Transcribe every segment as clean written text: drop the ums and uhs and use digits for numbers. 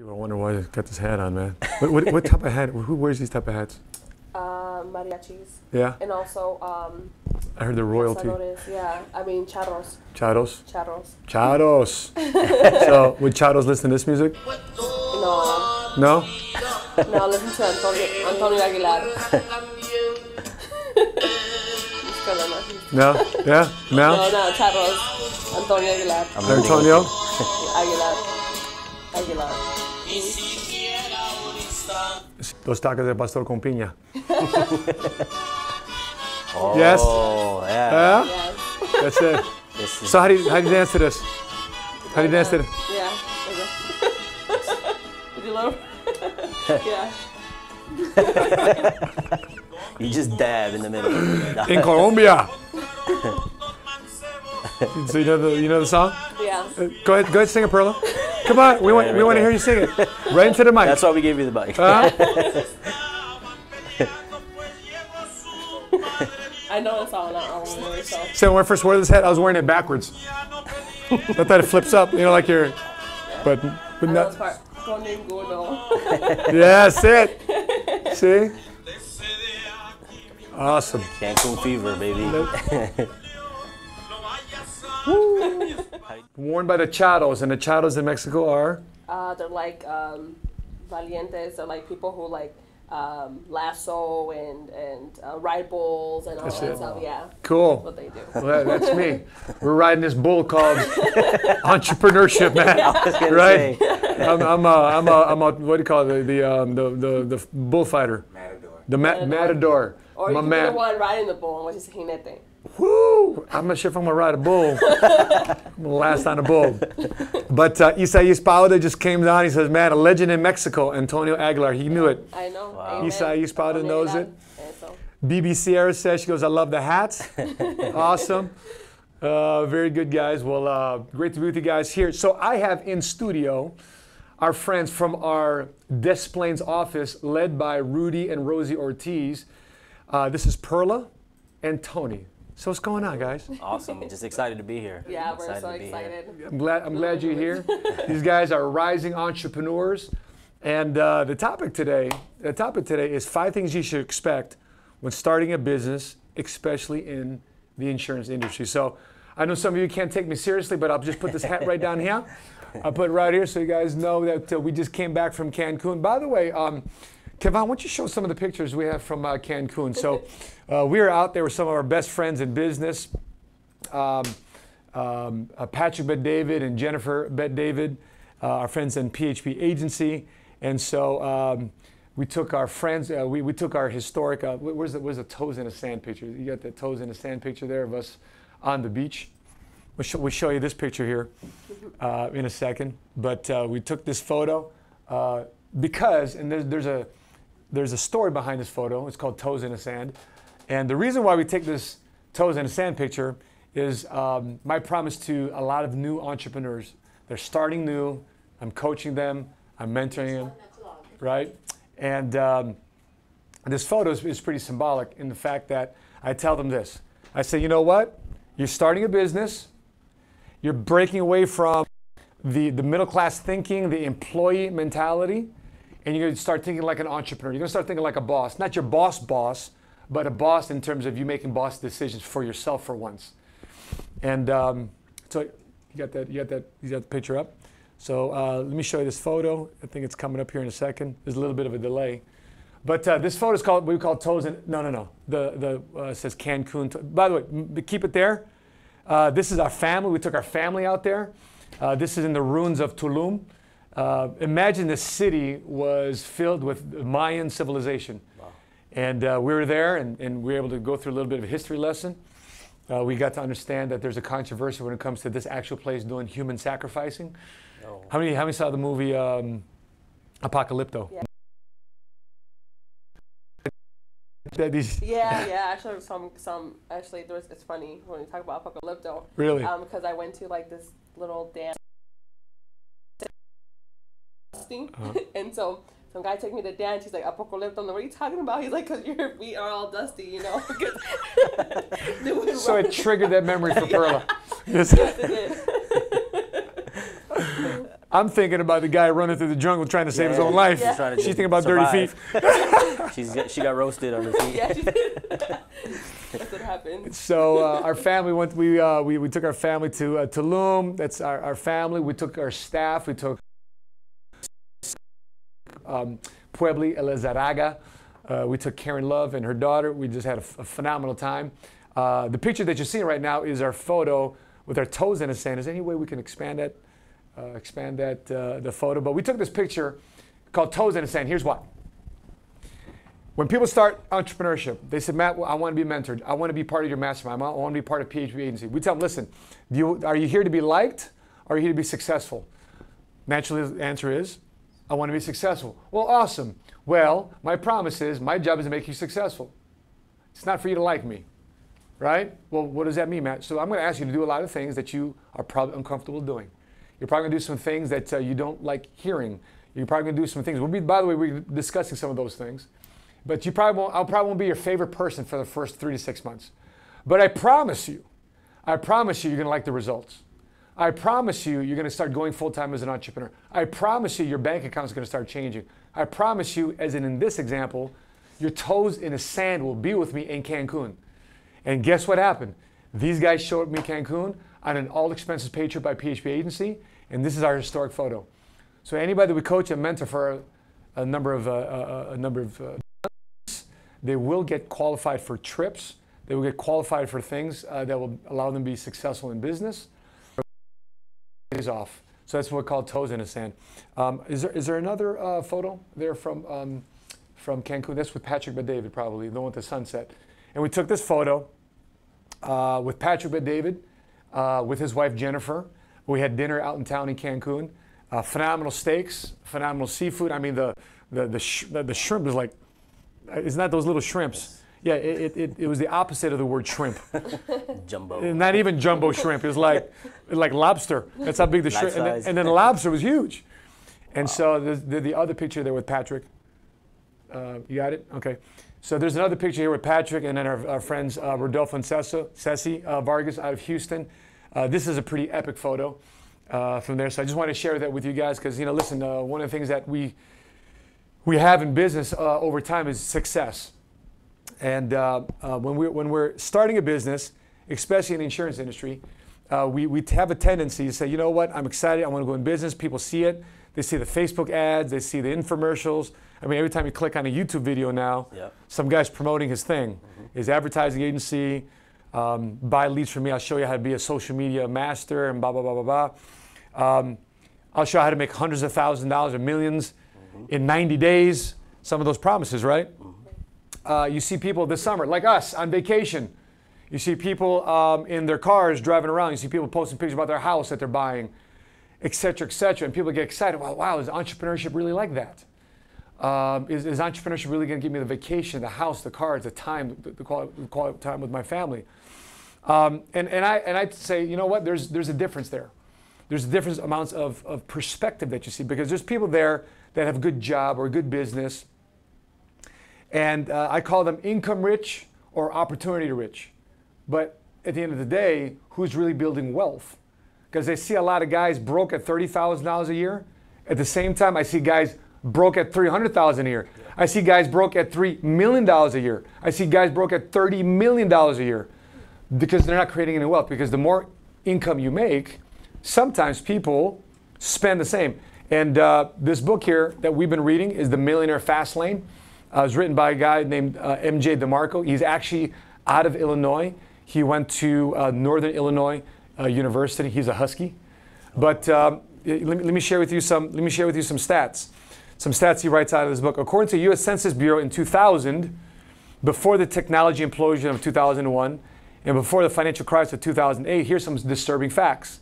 People wonder why he's got this hat on, man. What type of hat? Who wears these type of hats? Mariachis. Yeah. And also, I heard the royalty. Yeah, I mean, charros. Charros? Charros. Charros. So, would charros listen to this music? No. No? No, listen to Antonio Aguilar. No? Yeah? No? No, no, charros. Antonio Aguilar. Antonio? Aguilar. Aguilar. Dos tacos de pastor con piña. Oh, yes. Yeah. Yeah? Yes. That's it. So how do you dance to this? How do you dance to it? Yeah. Did you love? Yeah. You just dab in the middle. In Colombia. So you know the song? Yeah. Go ahead, sing it, Perla. Come on, we want to hear you sing it. Right into the mic. That's why we gave you the mic. I know the song, not all the words. So when I first wore this hat, I was wearing it backwards. I thought it flips up, you know, like you're. Yeah. But not. Yes, it. See? Awesome. Cancun fever, baby. Worn by the charros, and the charros in Mexico are? They're like valientes. They're like people who like lasso and ride bulls and all that stuff. Yeah. Cool. That's what they do. Well, that's me. We're riding this bull called entrepreneurship, man. Right? I'm a what do you call it? The bullfighter. Matador. The matador. Or you're the one riding the bull, which is a jinete. Woo! I'm not sure if I'm gonna ride a bull. I'm gonna last on a bull. But Isaías Pauda just came down. He says, "Man, a legend in Mexico, Antonio Aguilar. He knew it." I know. Wow. Isaías Pauda knows it. So. BB Sierra says, "She goes, I love the hats." Awesome. Very good, guys. Well, great to be with you guys here. So I have in studio our friends from our Des Plaines office, led by Rudy and Rosie Ortiz. This is Perla and Tony. So what's going on, guys? Awesome. Just excited to be here. Yeah, we're so excited. I'm glad you're here. These guys are rising entrepreneurs, and the topic today is 5 things you should expect when starting a business, especially in the insurance industry. So I know some of you can't take me seriously, but I'll just put this hat right down here. I'll put it right here so you guys know that we just came back from Cancun. By the way, Kevon, why don't you show some of the pictures we have from Cancun? So we are out there with some of our best friends in business, Patrick Bet-David and Jennifer Bet-David, our friends in PHP Agency. And so we took our friends, we took our historic, where's the toes in the sand picture? You got the toes in the sand picture there of us on the beach. We'll show you this picture here in a second. But we took this photo because, and there's a story behind this photo. It's called Toes in the Sand. And the reason why we take this Toes in the Sand picture is my promise to a lot of new entrepreneurs. They're starting new. I'm coaching them. I'm mentoring them, right? And this photo is pretty symbolic in the fact that I tell them this. I say, you know what? You're starting a business. You're breaking away from the middle class thinking, the employee mentality. And you're going to start thinking like an entrepreneur. You're going to start thinking like a boss. Not your boss, but a boss in terms of you making boss decisions for yourself for once. And so you got that picture up. So let me show you this photo. I think it's coming up here in a second. There's a little bit of a delay. But this photo is called, we call Toes in, no. It says Cancun. By the way, keep it there. This is our family. We took our family out there. This is in the ruins of Tulum. Imagine the city was filled with Mayan civilization. Wow. And we were there, and we were able to go through a little bit of a history lesson. We got to understand that there's a controversy when it comes to this actual place doing human sacrificing. No. How many saw the movie Apocalypto? Yeah. Yeah. Actually, actually, it's funny when we talk about Apocalypto. Really? Because I went to like this little dance. And so some guy took me to dance. He's like, Apocalypto. I'm like, what are you talking about? He's like, because your feet are all dusty, you know. So it triggered that memory for Perla. Yes, it did. I'm thinking about the guy running through the jungle trying to save his own life. Yeah. She's thinking about dirty feet. She got roasted on her feet. Yeah, she did. That's what happened. So our family went. We took our family to Tulum. That's our family. We took our staff. We took Puebli Elizarraga. We took Karen Love and her daughter. We just had a phenomenal time. The picture that you're seeing right now is our photo with our toes in the sand. Is there any way we can expand that? The photo. But we took this picture called Toes in the Sand. Here's why. When people start entrepreneurship, they said, Matt, I want to be mentored. I want to be part of your mastermind. I want to be part of PHP Agency. We tell them, listen, are you here to be liked or are you here to be successful? Naturally, the answer is, I want to be successful. Well, awesome. Well, my promise is my job is to make you successful. It's not for you to like me. Right? Well, what does that mean, Matt? So I'm going to ask you to do a lot of things that you are probably uncomfortable doing. You're probably going to do some things that you don't like hearing. You're probably going to do some things. By the way, we're discussing some of those things. But you probably won't, I probably won't be your favorite person for the first 3 to 6 months. But I promise you you're going to like the results. I promise you you're going to start going full-time as an entrepreneur. I promise you your bank account is going to start changing. I promise you, as in this example, your toes in the sand will be with me in Cancun. And guess what happened? These guys showed me Cancun on an all-expenses paid trip by PHP Agency, and this is our historic photo. So anybody that we coach and mentor for a number of months, they will get qualified for trips. They will get qualified for things that will allow them to be successful in business. Days off. So that's what we call toes in the sand. Is there another photo there from Cancun? That's with Patrick Bet-David, probably the one with the sunset. And we took this photo with Patrick Bet-David. With his wife Jennifer. We had dinner out in town in Cancun. Phenomenal steaks, phenomenal seafood. I mean, the shrimp was like, it's not those little shrimps. Yeah, it was the opposite of the word shrimp. Jumbo. Not even jumbo shrimp. It was like lobster. That's how big the shrimp. And then the lobster was huge. And wow. So the other picture there with Patrick. You got it? Okay. So there's another picture here with Patrick and then our friends Rodolfo and Ceci Vargas out of Houston. This is a pretty epic photo from there. So I just want to share that with you guys because, you know, listen, one of the things that we have in business over time is success. And when we're starting a business, especially in the insurance industry, we have a tendency to say, you know what, I'm excited, I want to go in business, people see it. They see the Facebook ads, they see the infomercials. I mean, every time you click on a YouTube video now, yep, some guy's promoting his thing. Mm-hmm. His advertising agency, buy leads from me, I'll show you how to be a social media master and blah, blah, blah, blah, blah. I'll show you how to make hundreds of thousands of dollars or millions in 90 days. Some of those promises, right? Mm-hmm. You see people this summer, like us, on vacation. You see people in their cars driving around. You see people posting pictures about their house that they're buying, et cetera, et cetera. And people get excited. Wow, is entrepreneurship really like that? Is entrepreneurship really going to give me the vacation, the house, the cars, the time, the quality time with my family? And I say, you know what, there's a difference there. There's different amounts of perspective that you see because there's people there that have a good job or a good business. And I call them income rich or opportunity rich. But at the end of the day, who's really building wealth? Because I see a lot of guys broke at $30,000 a year. At the same time, I see guys broke at $300,000 a year. Yeah. I see guys broke at $3 million a year. I see guys broke at $30 million a year because they're not creating any wealth. Because the more income you make, sometimes people spend the same. And this book here that we've been reading is The Millionaire Fast Lane. It was written by a guy named M.J. DeMarco. He's actually out of Illinois. He went to Northern Illinois University. He's a Husky, but let me share with you some. Let me share with you some stats. Some stats he writes out of this book. According to the U.S. Census Bureau in 2000, before the technology implosion of 2001 and before the financial crisis of 2008, here's some disturbing facts.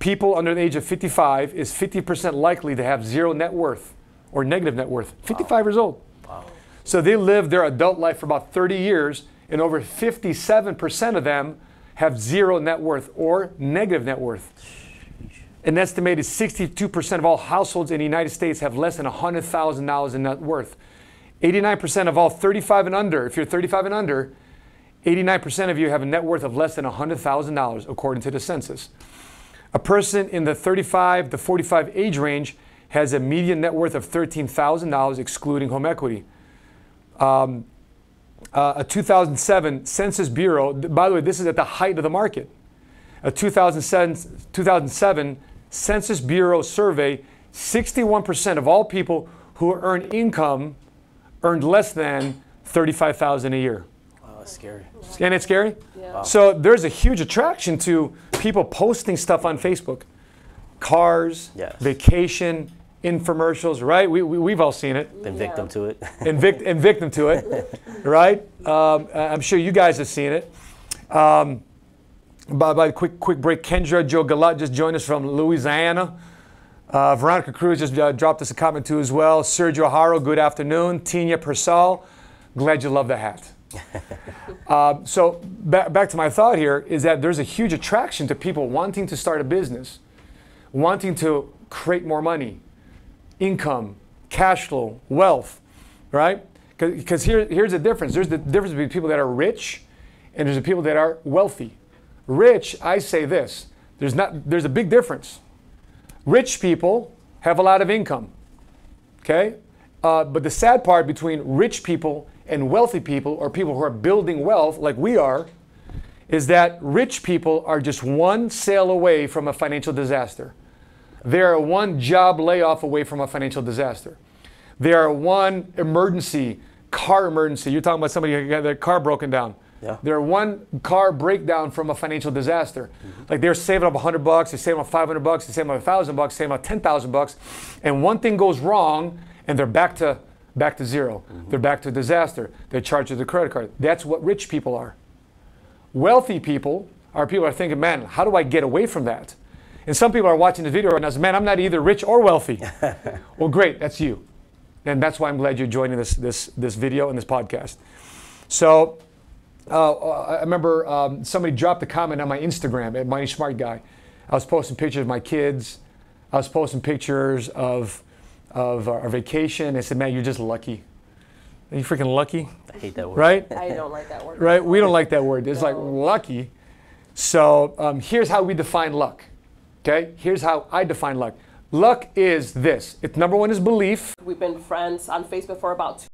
People under the age of 55 is 50% likely to have zero net worth or negative net worth. 55 wow. years old. Wow. So they live their adult life for about 30 years, and over 57% of them have zero net worth or negative net worth. An estimated 62% of all households in the United States have less than $100,000 in net worth. 89% of all 35 and under, if you're 35 and under, 89% of you have a net worth of less than $100,000 according to the census. A person in the 35 to 45 age range has a median net worth of $13,000, excluding home equity. A 2007 Census Bureau, by the way, this is at the height of the market. A 2007 Census Bureau survey, 61% of all people who earn income earned less than $35,000 a year. Oh, that's scary. Isn't it scary? Yeah. Wow. So there's a huge attraction to people posting stuff on Facebook. Cars, yes. Vacation, infomercials, right? We've all seen it. Been victim to it. And victim to it, right? I'm sure you guys have seen it. By a quick break, Kendra Joe Gallant just joined us from Louisiana. Veronica Cruz just dropped us a comment too as well. Sergio Haro, good afternoon. Tinha Persall, glad you love the hat. So back to my thought here is that there's a huge attraction to people wanting to start a business, wanting to create more money, income, cash flow, wealth, right? Because here's the difference. There's the difference between people that are rich and there's the people that are wealthy. Rich, I say this, there's a big difference. Rich people have a lot of income, okay? But the sad part between rich people and wealthy people, or people who are building wealth like we are, is that rich people are just one sale away from a financial disaster. They are one job layoff away from a financial disaster. They are one emergency, car emergency. You're talking about somebody who got their car broken down. Yeah. They're one car breakdown from a financial disaster. Mm-hmm. Like they're saving up $100, they're saving up $500, they're saving up $1,000, saving up $10,000, and one thing goes wrong, and they're back to zero. Mm-hmm. They're back to disaster. They're charged with a credit card. That's what rich people are. Wealthy people are thinking, man, how do I get away from that? And some people are watching the video right now and say, man, I'm not either rich or wealthy. Well, great, that's you, and that's why I'm glad you're joining this video and this podcast. So. I remember somebody dropped a comment on my Instagram at Money Smart Guy. I was posting pictures of my kids. I was posting pictures of our vacation. I said, man, you're just lucky. Are you freaking lucky? I hate that word. Right? I don't like that word. Right? We don't like that word. It's like lucky. So here's how we define luck. Okay? Here's how I define luck. Luck is this. It's number one is belief. We've been friends on Facebook for about 2 years.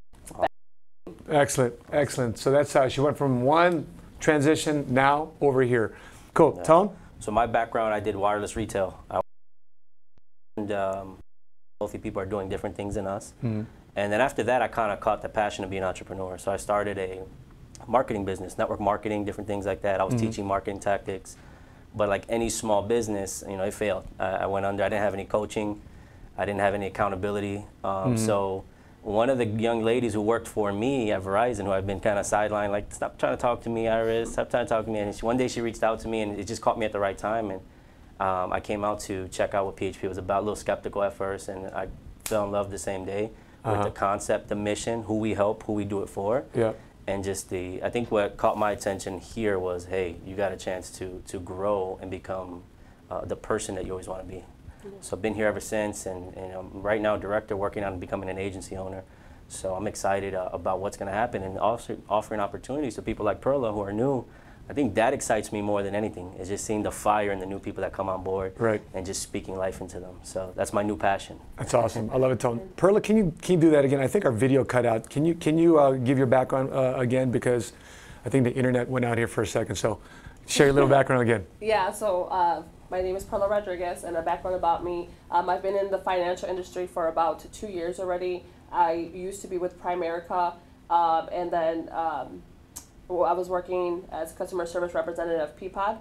Excellent, excellent. So that's how she went from one transition now over here. Cool. Yeah. Tone? So my background, I did wireless retail. And wealthy people are doing different things than us. Mm-hmm. And then after that, I kind of caught the passion of being an entrepreneur. So I started a marketing business, network marketing, different things like that. I was mm-hmm. teaching marketing tactics. But like any small business, you know, it failed. I went under. I didn't have any coaching. I didn't have any accountability. Mm-hmm. So one of the young ladies who worked for me at Verizon, who I've been kind of sidelined, like, stop trying to talk to me, Iris, stop trying to talk to me. And one day she reached out to me, and it just caught me at the right time. And I came out to check out what PHP was about, a little skeptical at first, and I fell in love the same day with the concept, the mission, who we help, who we do it for. Yeah. And just I think what caught my attention here was, hey, you got a chance to grow and become the person that you always want to be. So I've been here ever since, and I'm right now director working on becoming an agency owner. So I'm excited about what's going to happen and also offering opportunities to people like Perla who are new. I think that excites me more than anything, is just seeing the fire and the new people that come on board, right, and just speaking life into them. So that's my new passion. That's awesome. I love it, Tone. Perla, can you do that again? I think our video cut out. Can you give your background again, because I think the internet went out here for a second. So share your little background again. Yeah. So. My name is Perla Rodriguez, and a background about me. I've been in the financial industry for about 2 years already. I used to be with Primerica, and then I was working as customer service representative of Peapod,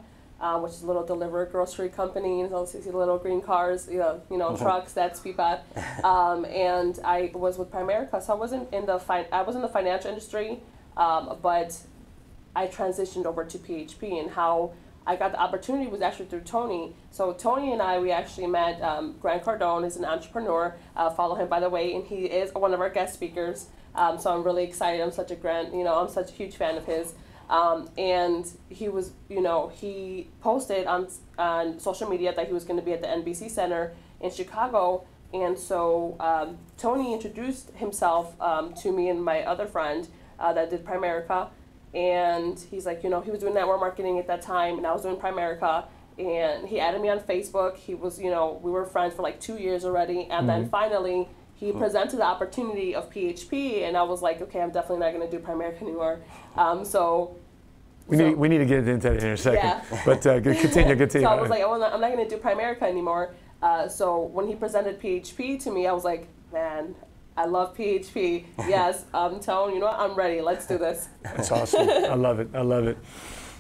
which is a little delivery grocery company. You know, see little green cars, you know trucks. That's Peapod. And I was with Primerica, so I wasn't in the financial industry, but I transitioned over to PHP, and how I got the opportunity was actually through Tony. So Tony and I, we actually met. Grant Cardone is an entrepreneur. Follow him, by the way, and he is one of our guest speakers. So I'm really excited. I'm such a huge fan of his. And he was, he posted on social media that he was going to be at the NBC Center in Chicago. And so Tony introduced himself to me and my other friend that did Primerica. And he's like, he was doing network marketing at that time, and I was doing Primerica, and he added me on Facebook. He was, you know, we were friends for like 2 years already, and then finally he presented the opportunity of PHP, and I was like, okay, I'm definitely not going to do Primerica anymore. We need to get into that in a second, yeah. But continue. So I was like, oh, I'm not going to do Primerica anymore. So when he presented PHP to me, I was like, man, I love PHP. Yes, Tone, you know what? I'm ready. Let's do this. That's awesome. I love it. I love it.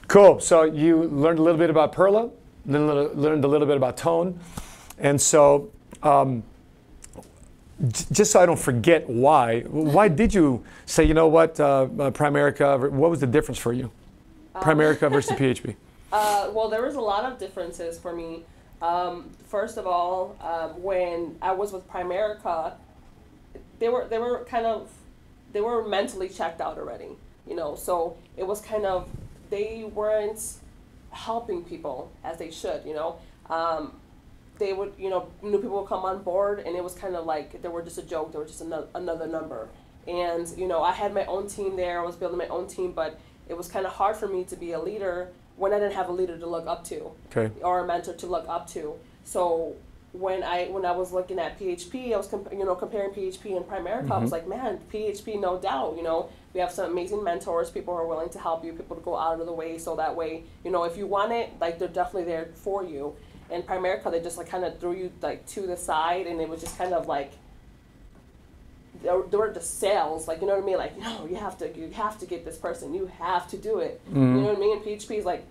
Cool. So you learned a little bit about Perla, then learned a little bit about Tone. And so just so I don't forget why did you say, you know what, Primerica, what was the difference for you? Primerica versus PHP. Well, there was a lot of differences for me. First of all, when I was with Primerica, they were mentally checked out already, you know. So it was kind of, they weren't helping people as they should, you know. They would, you know, new people would come on board, and it was kind of like they were just a joke. They were just another number. And you know, I had my own team there. I was building my own team, but it was kind of hard for me to be a leader when I didn't have a leader to look up to, okay, or a mentor to look up to. So when I was looking at PHP, I was comparing PHP and Primerica. I was like, man, PHP, no doubt. You know, we have some amazing mentors, people who are willing to help you, people to go out of the way, so that way, you know, if you want it, like, they're definitely there for you. And Primerica, they just like kind of threw you like to the side, and it was just kind of like, there were just sales, like, you know what I mean? Like, no, you have to get this person. You have to do it. You know what I mean? And PHP is like,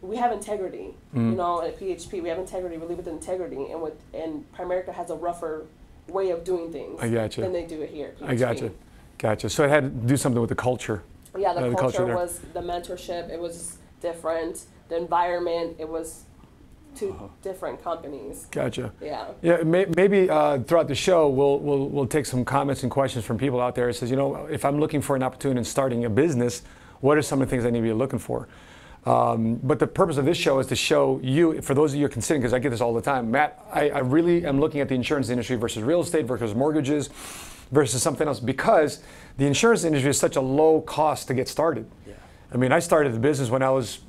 we have integrity. You know, at PHP, we have integrity. We live with integrity. And Primerica has a rougher way of doing things than they do it here at PHP. I gotcha. Gotcha. So it had to do something with the culture. Yeah, the culture was the mentorship. It was different. The environment, it was two different companies. Gotcha. Yeah. Yeah. Maybe throughout the show, we'll take some comments and questions from people out there. It says, you know, if I'm looking for an opportunity in starting a business, what are some of the things I need to be looking for? But the purpose of this show is to show you, for those of you considering, because I get this all the time, Matt, I really am looking at the insurance industry versus real estate versus mortgages versus something else, because the insurance industry is such a low cost to get started. Yeah. I mean, I started the business when I was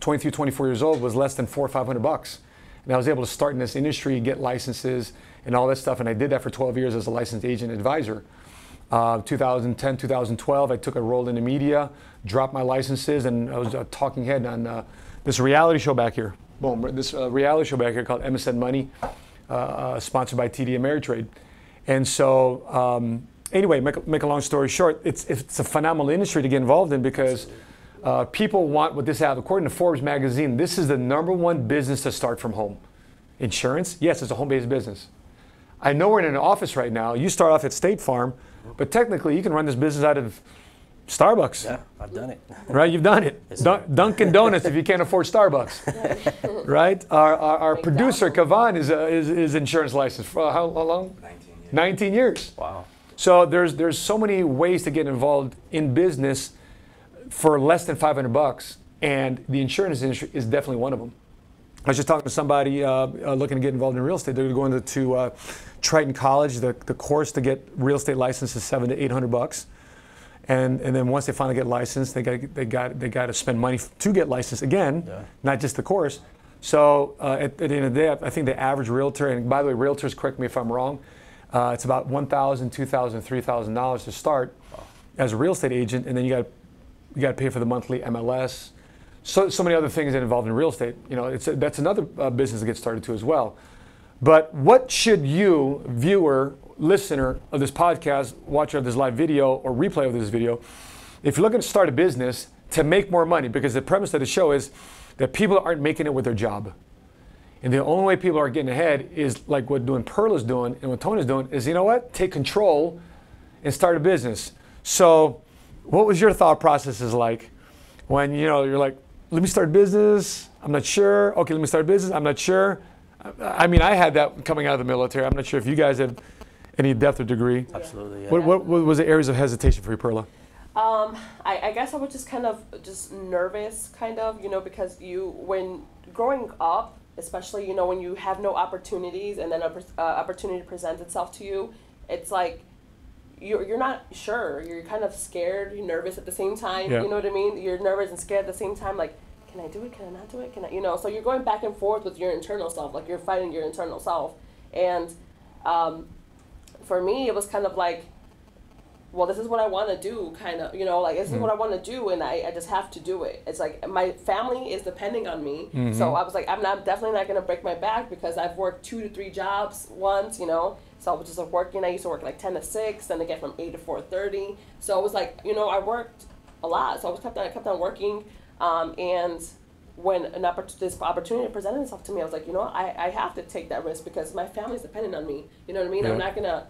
23, 24 years old, was less than $400 or $500. And I was able to start in this industry, get licenses and all that stuff. And I did that for 12 years as a licensed agent advisor. 2010, 2012, I took a role in the media, dropped my licenses, and I was a talking head on this reality show back here. Boom, this reality show back here called MSN Money, sponsored by TD Ameritrade. And so anyway, make a long story short, it's a phenomenal industry to get involved in, because people want what this has. According to Forbes magazine, this is the #1 business to start from home. Insurance, yes, it's a home-based business. I know we're in an office right now. You start off at State Farm, but technically you can run this business out of Starbucks. Yeah, I've done it. Right, you've done it. Dunkin' Donuts if you can't afford Starbucks. Right? Our producer, Kavan, is insurance licensed for how long? 19 years. 19 years. Wow. So there's so many ways to get involved in business for less than $500, and the insurance industry is definitely one of them. I was just talking to somebody looking to get involved in real estate. They're going to Triton College. The course to get real estate license is $700 to $800, and then once they finally get licensed, they got to spend money to get licensed again, not just the course. So at the end of the day, I think the average realtor, and by the way, realtors, correct me if I'm wrong, it's about $1,000, $2,000, $3,000 to start as a real estate agent, and then you got to pay for the monthly MLS. So many other things that involved in real estate. You know, that's another business to get started to as well. But what should you, viewer, listener of this podcast, watcher of this live video or replay of this video, if you're looking to start a business to make more money, because the premise of the show is that people aren't making it with their job. And the only way people are getting ahead is like what Perla's doing and what Tony's doing is, you know what, take control and start a business. So what was your thought processes like when, you know, you're like, let me start a business, I'm not sure. Okay, let me start a business, I'm not sure. I mean, I had that coming out of the military. I'm not sure if you guys have any depth or degree. Absolutely, yeah. What was the areas of hesitation for you, Perla? I guess I was just kind of nervous, kind of, you know, because when growing up, especially, you know, when you have no opportunities and then an opportunity presents itself to you, it's like, you're not sure. You're kind of scared, you're nervous at the same time. Yeah. You know what I mean? You're nervous and scared at the same time. Like, can I do it? Can I not do it? Can I, you know, so you're going back and forth with your internal self, like you're fighting your internal self. And for me, it was kind of like, well, this is what I want to do, kind of, you know, like, this is what I want to do, and I just have to do it. It's like, my family is depending on me, so I was like, I'm definitely not going to break my back, because I've worked 2 to 3 jobs once, you know, so I was just like working. I used to work like 10 to 6, and again from 8 to 4:30, so it was like, you know, I worked a lot, so I kept on working, and when this opportunity presented itself to me, I was like, you know, I have to take that risk, because my family's dependent on me, you know what I mean? Yeah.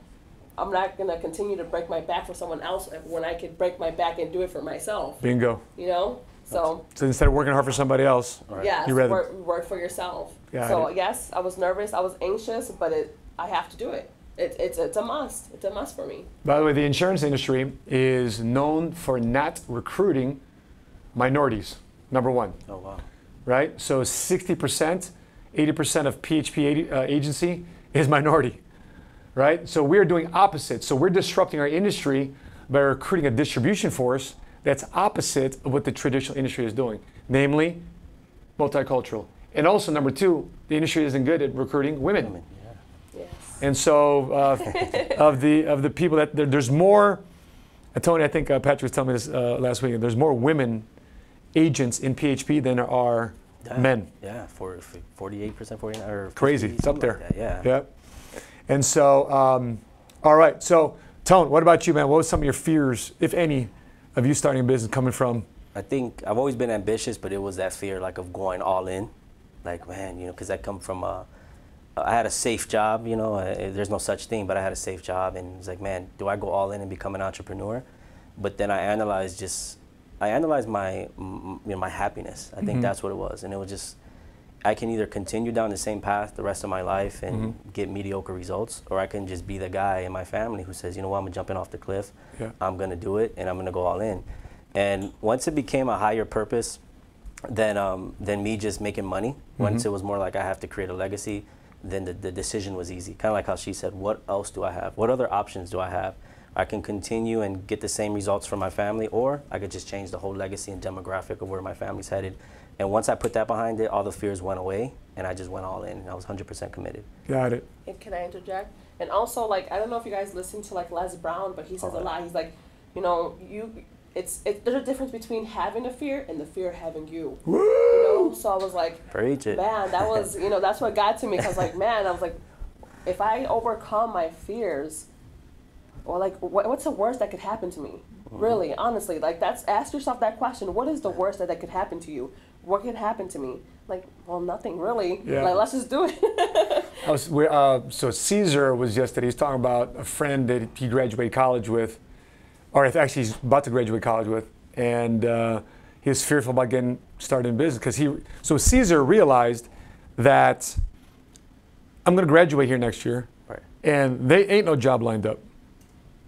I'm not gonna continue to break my back for someone else when I could break my back and do it for myself. Bingo. You know, so instead of working hard for somebody else, right. Yes, you work for yourself. Got so it. Yes, I was nervous, I was anxious, but I have to do it. It's a must. It's a must for me. By the way, the insurance industry is known for not recruiting minorities. Number one. Oh wow. Right. So 60%, 80% of PHP agency is minority. Right? So we're doing opposite. So we're disrupting our industry by recruiting a distribution force that's opposite of what the traditional industry is doing, namely multicultural. And also, number two, the industry isn't good at recruiting women. Yeah. Yes. And so of the people that there's more, Tony, I think Patrick was telling me this last week, there's more women agents in PHP than there are men. Yeah, 48%, 49, or crazy, 50, it's up there. Like that, yeah. Yep. And so, all right, so Tone, what about you, man? What was some of your fears, if any, of you starting a business coming from? I think I've always been ambitious, but it was that fear like of going all in. Like, man, you know, because I come from I had a safe job, you know, there's no such thing, but I had a safe job. And it's like, man, do I go all in and become an entrepreneur? But then I analyzed my, you know, my happiness. I think that's what it was. And it was just, I can either continue down the same path the rest of my life and get mediocre results, or I can just be the guy in my family who says, you know what, I'm jumping off the cliff, I'm gonna do it, and I'm gonna go all in. And once it became a higher purpose than me just making money, once it was more like I have to create a legacy, then the decision was easy. Kind of like how she said, what else do I have? What other options do I have? I can continue and get the same results for my family, or I could just change the whole legacy and demographic of where my family's headed. And once I put that behind it, all the fears went away, and I just went all in, and I was 100% committed. Got it. And can I interject? And also, like, I don't know if you guys listen to, like, Les Brown, but he says a lot. He's like, you know, there's a difference between having a fear and the fear having you. Woo! You know? So I was like, preach it. Man, that was, you know, that's what got to me. Because, like, man, I was like, if I overcome my fears, or, like, what's the worst that could happen to me? Really, honestly, like, that's, ask yourself that question. What is the worst that could happen to you? What could happen to me? Like, well, nothing really. Yeah. Like, let's just do it. So Caesar was yesterday. He's talking about a friend that he graduated college with, or actually he's about to graduate college with, and he was fearful about getting started in business because So Caesar realized that I'm going to graduate here next year, and they ain't no job lined up,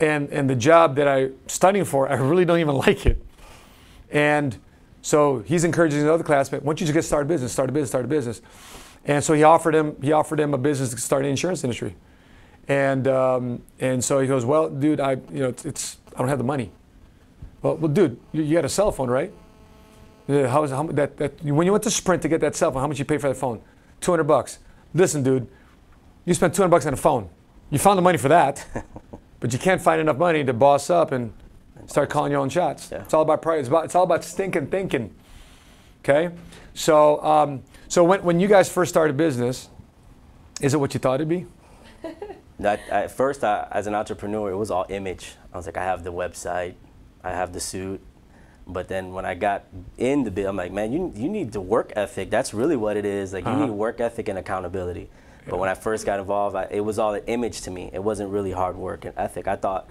and the job that I'm studying for, I really don't even like it, and. So he's encouraging another classmate, why don't you just get started business, start a business. And so he offered him a business to start in the insurance industry. And so he goes, well, dude, I don't have the money. Well dude, you got a cell phone, right? When you went to Sprint to get that cell phone, how much you pay for that phone? $200. Listen, dude, you spent $200 on a phone. You found the money for that, but you can't find enough money to boss up and start calling your own shots. Yeah. It's all about pride. It's all about stinking thinking. Okay. So when you guys first started business, is it what you thought it'd be? At first, as an entrepreneur, it was all image. I was like, I have the website, I have the suit. But then when I got in the bit, I'm like, man, you need the work ethic. That's really what it is. Like you need work ethic and accountability. Yeah. But when I first got involved, it was all the image to me. It wasn't really hard work and ethic. I thought.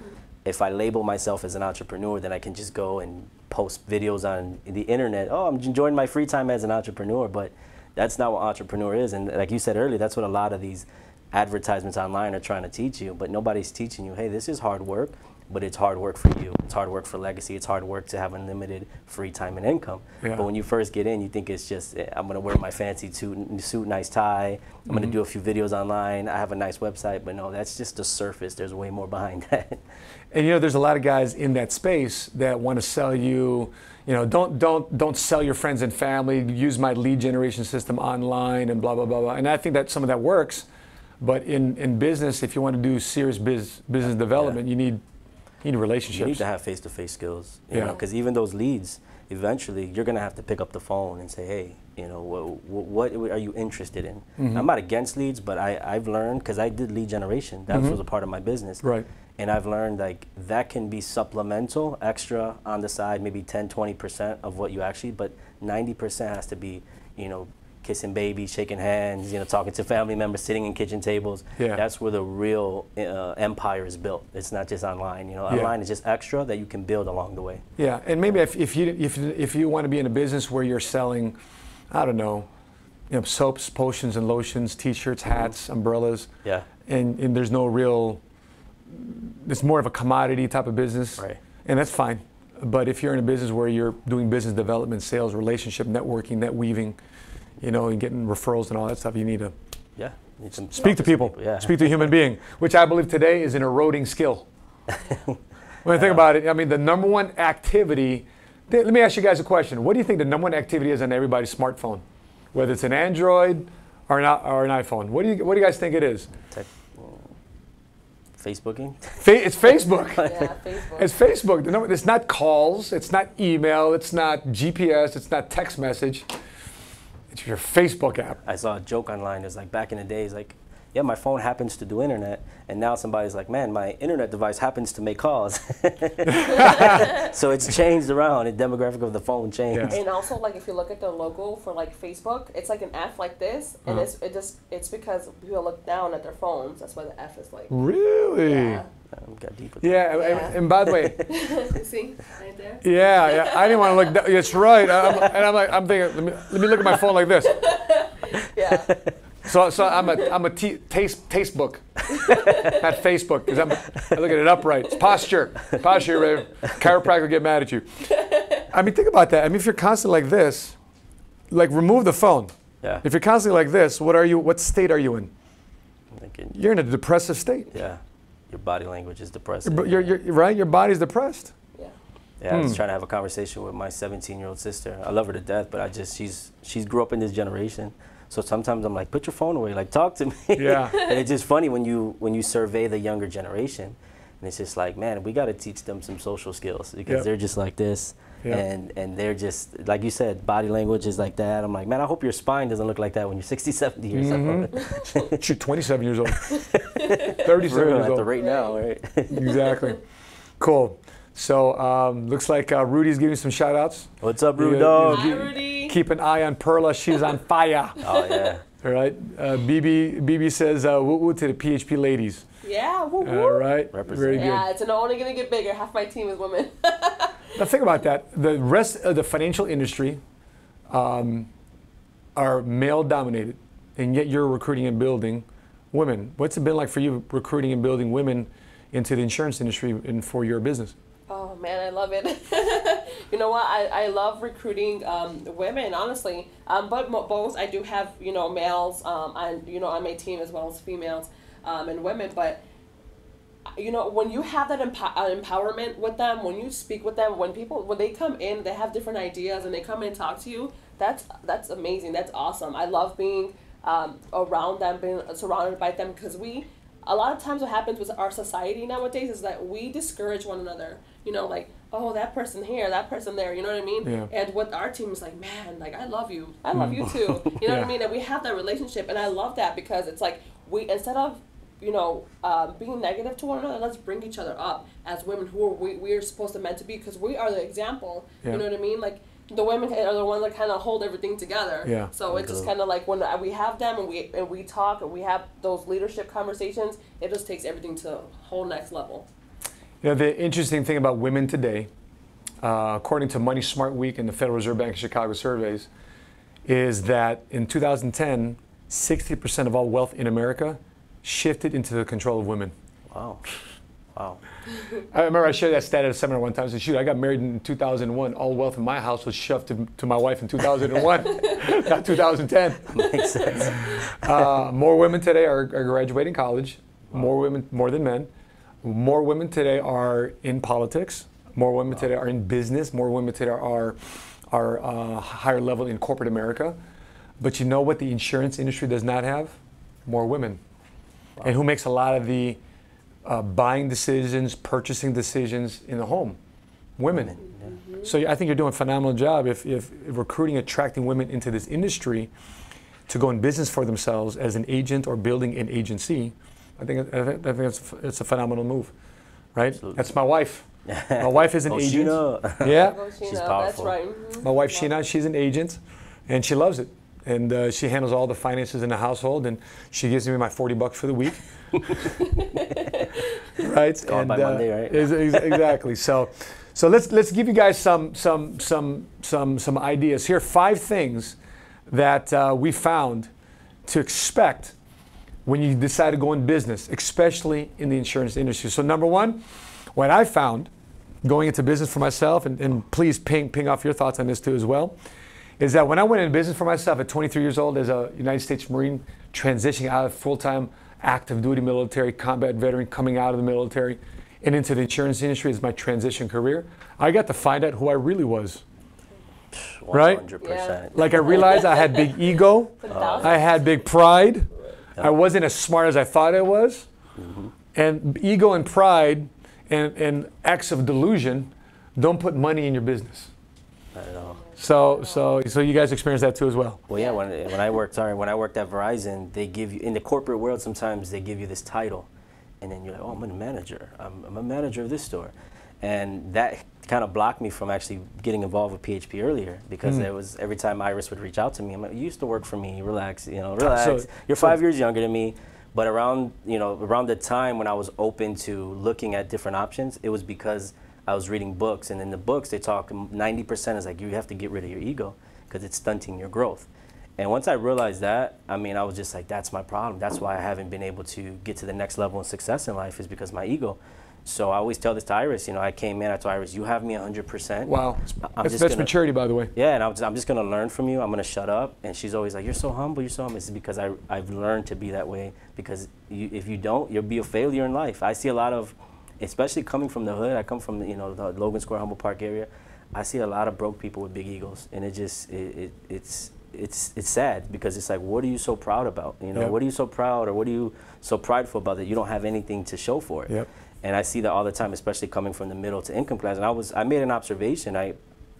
If I label myself as an entrepreneur, then I can just go and post videos on the internet. Oh, I'm enjoying my free time as an entrepreneur, but that's not what entrepreneur is. And like you said earlier, that's what a lot of these advertisements online are trying to teach you, but nobody's teaching you, hey, this is hard work. but it's hard work for you. It's hard work for legacy. It's hard work to have unlimited free time and income. Yeah. But when you first get in, you think it's just, I'm going to wear my fancy suit, nice tie. I'm going to do a few videos online. I have a nice website. But no, that's just the surface. There's way more behind that. And, you know, there's a lot of guys in that space that want to sell you, you know, don't sell your friends and family. Use my lead generation system online and blah, blah, blah, blah. And I think that some of that works. But in business, if you want to do serious business development, you need relationships. You need to have face-to-face skills, you know, because even those leads, eventually, you're going to have to pick up the phone and say, hey, you know, what are you interested in? Mm-hmm. I'm not against leads, but I've learned, because I did lead generation. That was a part of my business. Right. And I've learned, like, that can be supplemental, extra on the side, maybe 10, 20% of what you actually, but 90% has to be, you know, kissing babies, shaking hands, you know, talking to family members, sitting in kitchen tables. Yeah. That's where the real empire is built. It's not just online. You know, online is just extra that you can build along the way. Yeah, and maybe if you want to be in a business where you're selling, I don't know, you know, soaps, potions, and lotions, T-shirts, hats, umbrellas. Yeah. And there's no real. It's more of a commodity type of business. Right. And that's fine. But if you're in a business where you're doing business development, sales, relationship, networking, net weaving, you know, and getting referrals and all that stuff, you need to speak to people, speak to a human being, which I believe today is an eroding skill. When I think about it, I mean, the number one activity, let me ask you guys a question. What do you think the number one activity is on everybody's smartphone, whether it's an Android or an iPhone? What do you guys think it is? Facebooking? It's Facebook. Yeah, Facebook. It's Facebook. The number, it's not calls. It's not email. It's not GPS. It's not text message. It's your Facebook app. I saw a joke online. It's like back in the days, like, yeah, my phone happens to do internet, and now somebody's like, man, my internet device happens to make calls. So it's changed around. The demographic of the phone changed. Yeah. And also, like, if you look at the logo for like Facebook, it's like an F like this, and it's because people look down at their phones. That's why the F is like. Really? Yeah. Got deep with and by the way, see right there. Yeah, I didn't want to look. It's right, I'm thinking. Let me look at my phone like this. Yeah. So I'm a taste book, not Facebook, because I look at it upright. It's posture. Right? Chiropractor will get mad at you. I mean, think about that. I mean, if you're constantly like this, like remove the phone. Yeah. If you're constantly like this, what are you? What state are you in? I'm thinking you're in a depressive state. Yeah. Your body language is depressed. Right? Your body's depressed. Yeah. Yeah, I was trying to have a conversation with my 17-year-old sister. I love her to death, but she's grew up in this generation. So sometimes I'm like, put your phone away, like talk to me. Yeah. And it's just funny when you survey the younger generation, and it's just like, man, we got to teach them some social skills because they're just like this. Yeah. And they're just, like you said, body language is like that. I'm like, man, I hope your spine doesn't look like that when you're 60, 70 years old. You're 27 years old. 37 years old. Right now, right? Exactly. Cool. So looks like Rudy's giving some shout outs. What's up, Rudy? Hi, Rudy. Keep an eye on Perla. She's on fire. Oh, yeah. All right. BB says, woo-woo to the PHP ladies. Yeah, woo-woo. All right. Very good. Yeah, it's only going to get bigger. Half my team is women. Now think about that. The rest of the financial industry are male-dominated, and yet you're recruiting and building women. What's it been like for you recruiting and building women into the insurance industry and for your business? Oh, man, I love it. You know what? I love recruiting women, honestly. But both, I do have, you know, males on my team as well as females and women, but... You know, when you have that empowerment with them, when you speak with them, when they come in, they have different ideas and they come in and talk to you. That's amazing. That's awesome. I love being around them, being surrounded by them, because a lot of times what happens with our society nowadays is that we discourage one another. You know, like, oh, that person here, that person there. You know what I mean? Yeah. And with our team is like, man, like, I love you. I love you too. You know what I mean? And we have that relationship, and I love that because it's like instead of being negative to one another, let's bring each other up as women who we are meant to be, because we are the example. Yeah. You know what I mean? Like, the women are the ones that kind of hold everything together. Yeah. So it's just kind of like when we have them and we talk and we have those leadership conversations, it just takes everything to a whole next level. You know, the interesting thing about women today, according to Money Smart Week and the Federal Reserve Bank of Chicago surveys, is that in 2010, 60% of all wealth in America shifted into the control of women. Wow. Wow. I remember I shared that stat at a seminar one time. I said, shoot, I got married in 2001. All wealth in my house was shoved to my wife in 2001, not 2010. Makes sense. More women today are graduating college. Wow. More women, more than men. More women today are in politics. More women today are in business. More women today are higher level in corporate America. But you know what the insurance industry does not have? More women. Wow. And who makes a lot of the buying decisions, purchasing decisions in the home? Women. Mm-hmm. So I think you're doing a phenomenal job if recruiting, attracting women into this industry to go in business for themselves as an agent or building an agency. I think it's a phenomenal move, right? Absolutely. That's my wife. My wife is an agent. Sheena. Yeah. She's powerful. That's right. Mm-hmm. My wife, Sheena, she's an agent, and she loves it. And she handles all the finances in the household, and she gives me my $40 for the week. Right? It's gone by Monday, right? Exactly. So let's give you guys some ideas. Here are 5 things that we found to expect when you decide to go in business, especially in the insurance industry. So number one, what I found going into business for myself, and please ping off your thoughts on this too as well, is that when I went into business for myself at 23 years old as a United States Marine transitioning out of full-time active duty military, combat veteran coming out of the military and into the insurance industry as my transition career, I got to find out who I really was. 100%. Right? Yeah. Like I realized I had big ego, I had big pride, I wasn't as smart as I thought I was, mm-hmm. and ego and pride and acts of delusion don't put money in your business. Not at all. So you guys experienced that too as well. Well, yeah. When I worked at Verizon, they give you in the corporate world sometimes they give you this title, and then you're like, oh, I'm a manager. I'm a manager of this store, and that kind of blocked me from actually getting involved with PHP earlier because it was every time Iris would reach out to me, I'm like, you used to work for me. Relax, relax. So, you're 5 years younger than me, but around the time when I was open to looking at different options, it was because I was reading books, and in the books they talk 90% is like you have to get rid of your ego because it's stunting your growth. And once I realized that, I mean, I was just like, that's my problem. That's why I haven't been able to get to the next level of success in life is because my ego. So I always tell this to Iris, I came in, I told Iris, you have me 100%. Wow, that's maturity, by the way. Yeah, and I'm just gonna learn from you, I'm gonna shut up. And she's always like, you're so humble. It's because I've learned to be that way because if you don't, you'll be a failure in life. I see a lot of, especially coming from the hood, I come from the Logan Square, Humble Park area, I see a lot of broke people with big egos. And it's sad because it's like, what are you so proud about? Yep. What are you so proud or what are you so prideful about that you don't have anything to show for it? Yep. And I see that all the time, especially coming from the middle to income class. And I made an observation. I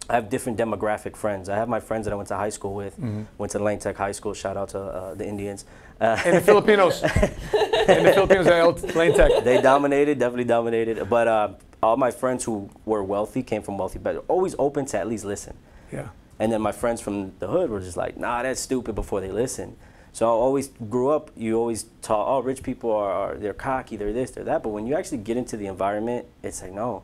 have different demographic friends. I have my friends that I went to high school with, went to Lane Tech High School, shout out to the Indians. And the Filipinos. And the Filipinos at Lane Tech. They dominated, definitely dominated. But all my friends who were wealthy came from wealthy, but always open to at least listen. Yeah. And then my friends from the hood were just like, nah, that's stupid before they listen. So I always grew up, you always taught, oh, rich people they're cocky, they're this, they're that. But when you actually get into the environment, it's like, no,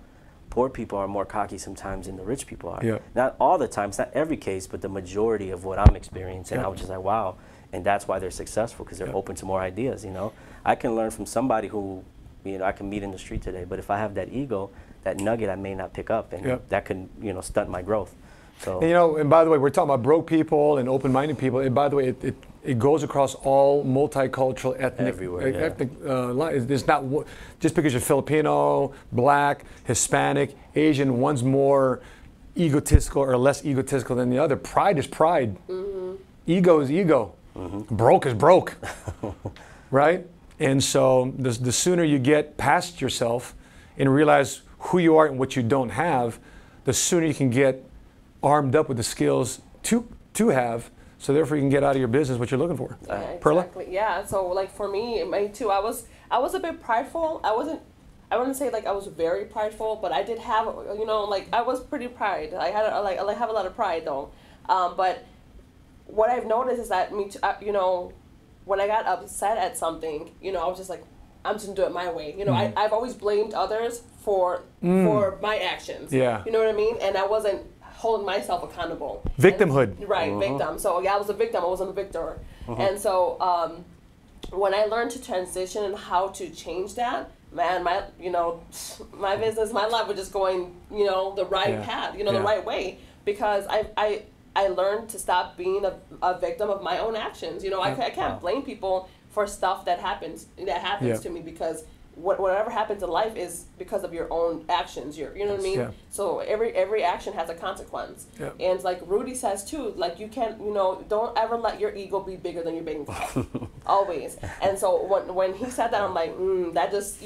poor people are more cocky sometimes than the rich people are. Yeah. Not all the time, it's not every case, but the majority of what I'm experiencing. Yeah. I was just like, wow. And that's why they're successful, because they're open to more ideas, I can learn from somebody who, I can meet in the street today, but if I have that ego, that nugget I may not pick up, and that can, stunt my growth. So. And, and by the way, we're talking about broke people and open-minded people. And by the way, it goes across all multicultural ethnic. Everywhere, it's not just because you're Filipino, Black, Hispanic, Asian. One's more egotistical or less egotistical than the other. Pride is pride. Mm-hmm. Ego is ego. Mm-hmm. Broke is broke. Right? And so the sooner you get past yourself and realize who you are and what you don't have, the sooner you can get armed up with the skills to have, so therefore you can get out of your business what you're looking for. Yeah, exactly. Perla? Yeah, so like for me, I was a bit prideful. I wouldn't say like I was very prideful, but I did have, I was pretty pride. I have a lot of pride though. But what I've noticed is that when I got upset at something, I was just like, I'm just gonna do it my way. I've always blamed others for my actions. Yeah. You know what I mean? And I wasn't holding myself accountable. Victimhood. Right, victim. So yeah, I was a victim, I wasn't a victor. And so when I learned to transition and how to change that, man, my business, my life was just going, the right path, the right way, because I learned to stop being a victim of my own actions. I can't blame people for stuff that happens to me, because whatever happens in life is because of your own actions. You know what I mean? Yeah. So every action has a consequence. Yeah. And like Rudy says too, like you can't, don't ever let your ego be bigger than your bank account. Always. And so when he said that, I'm like, that just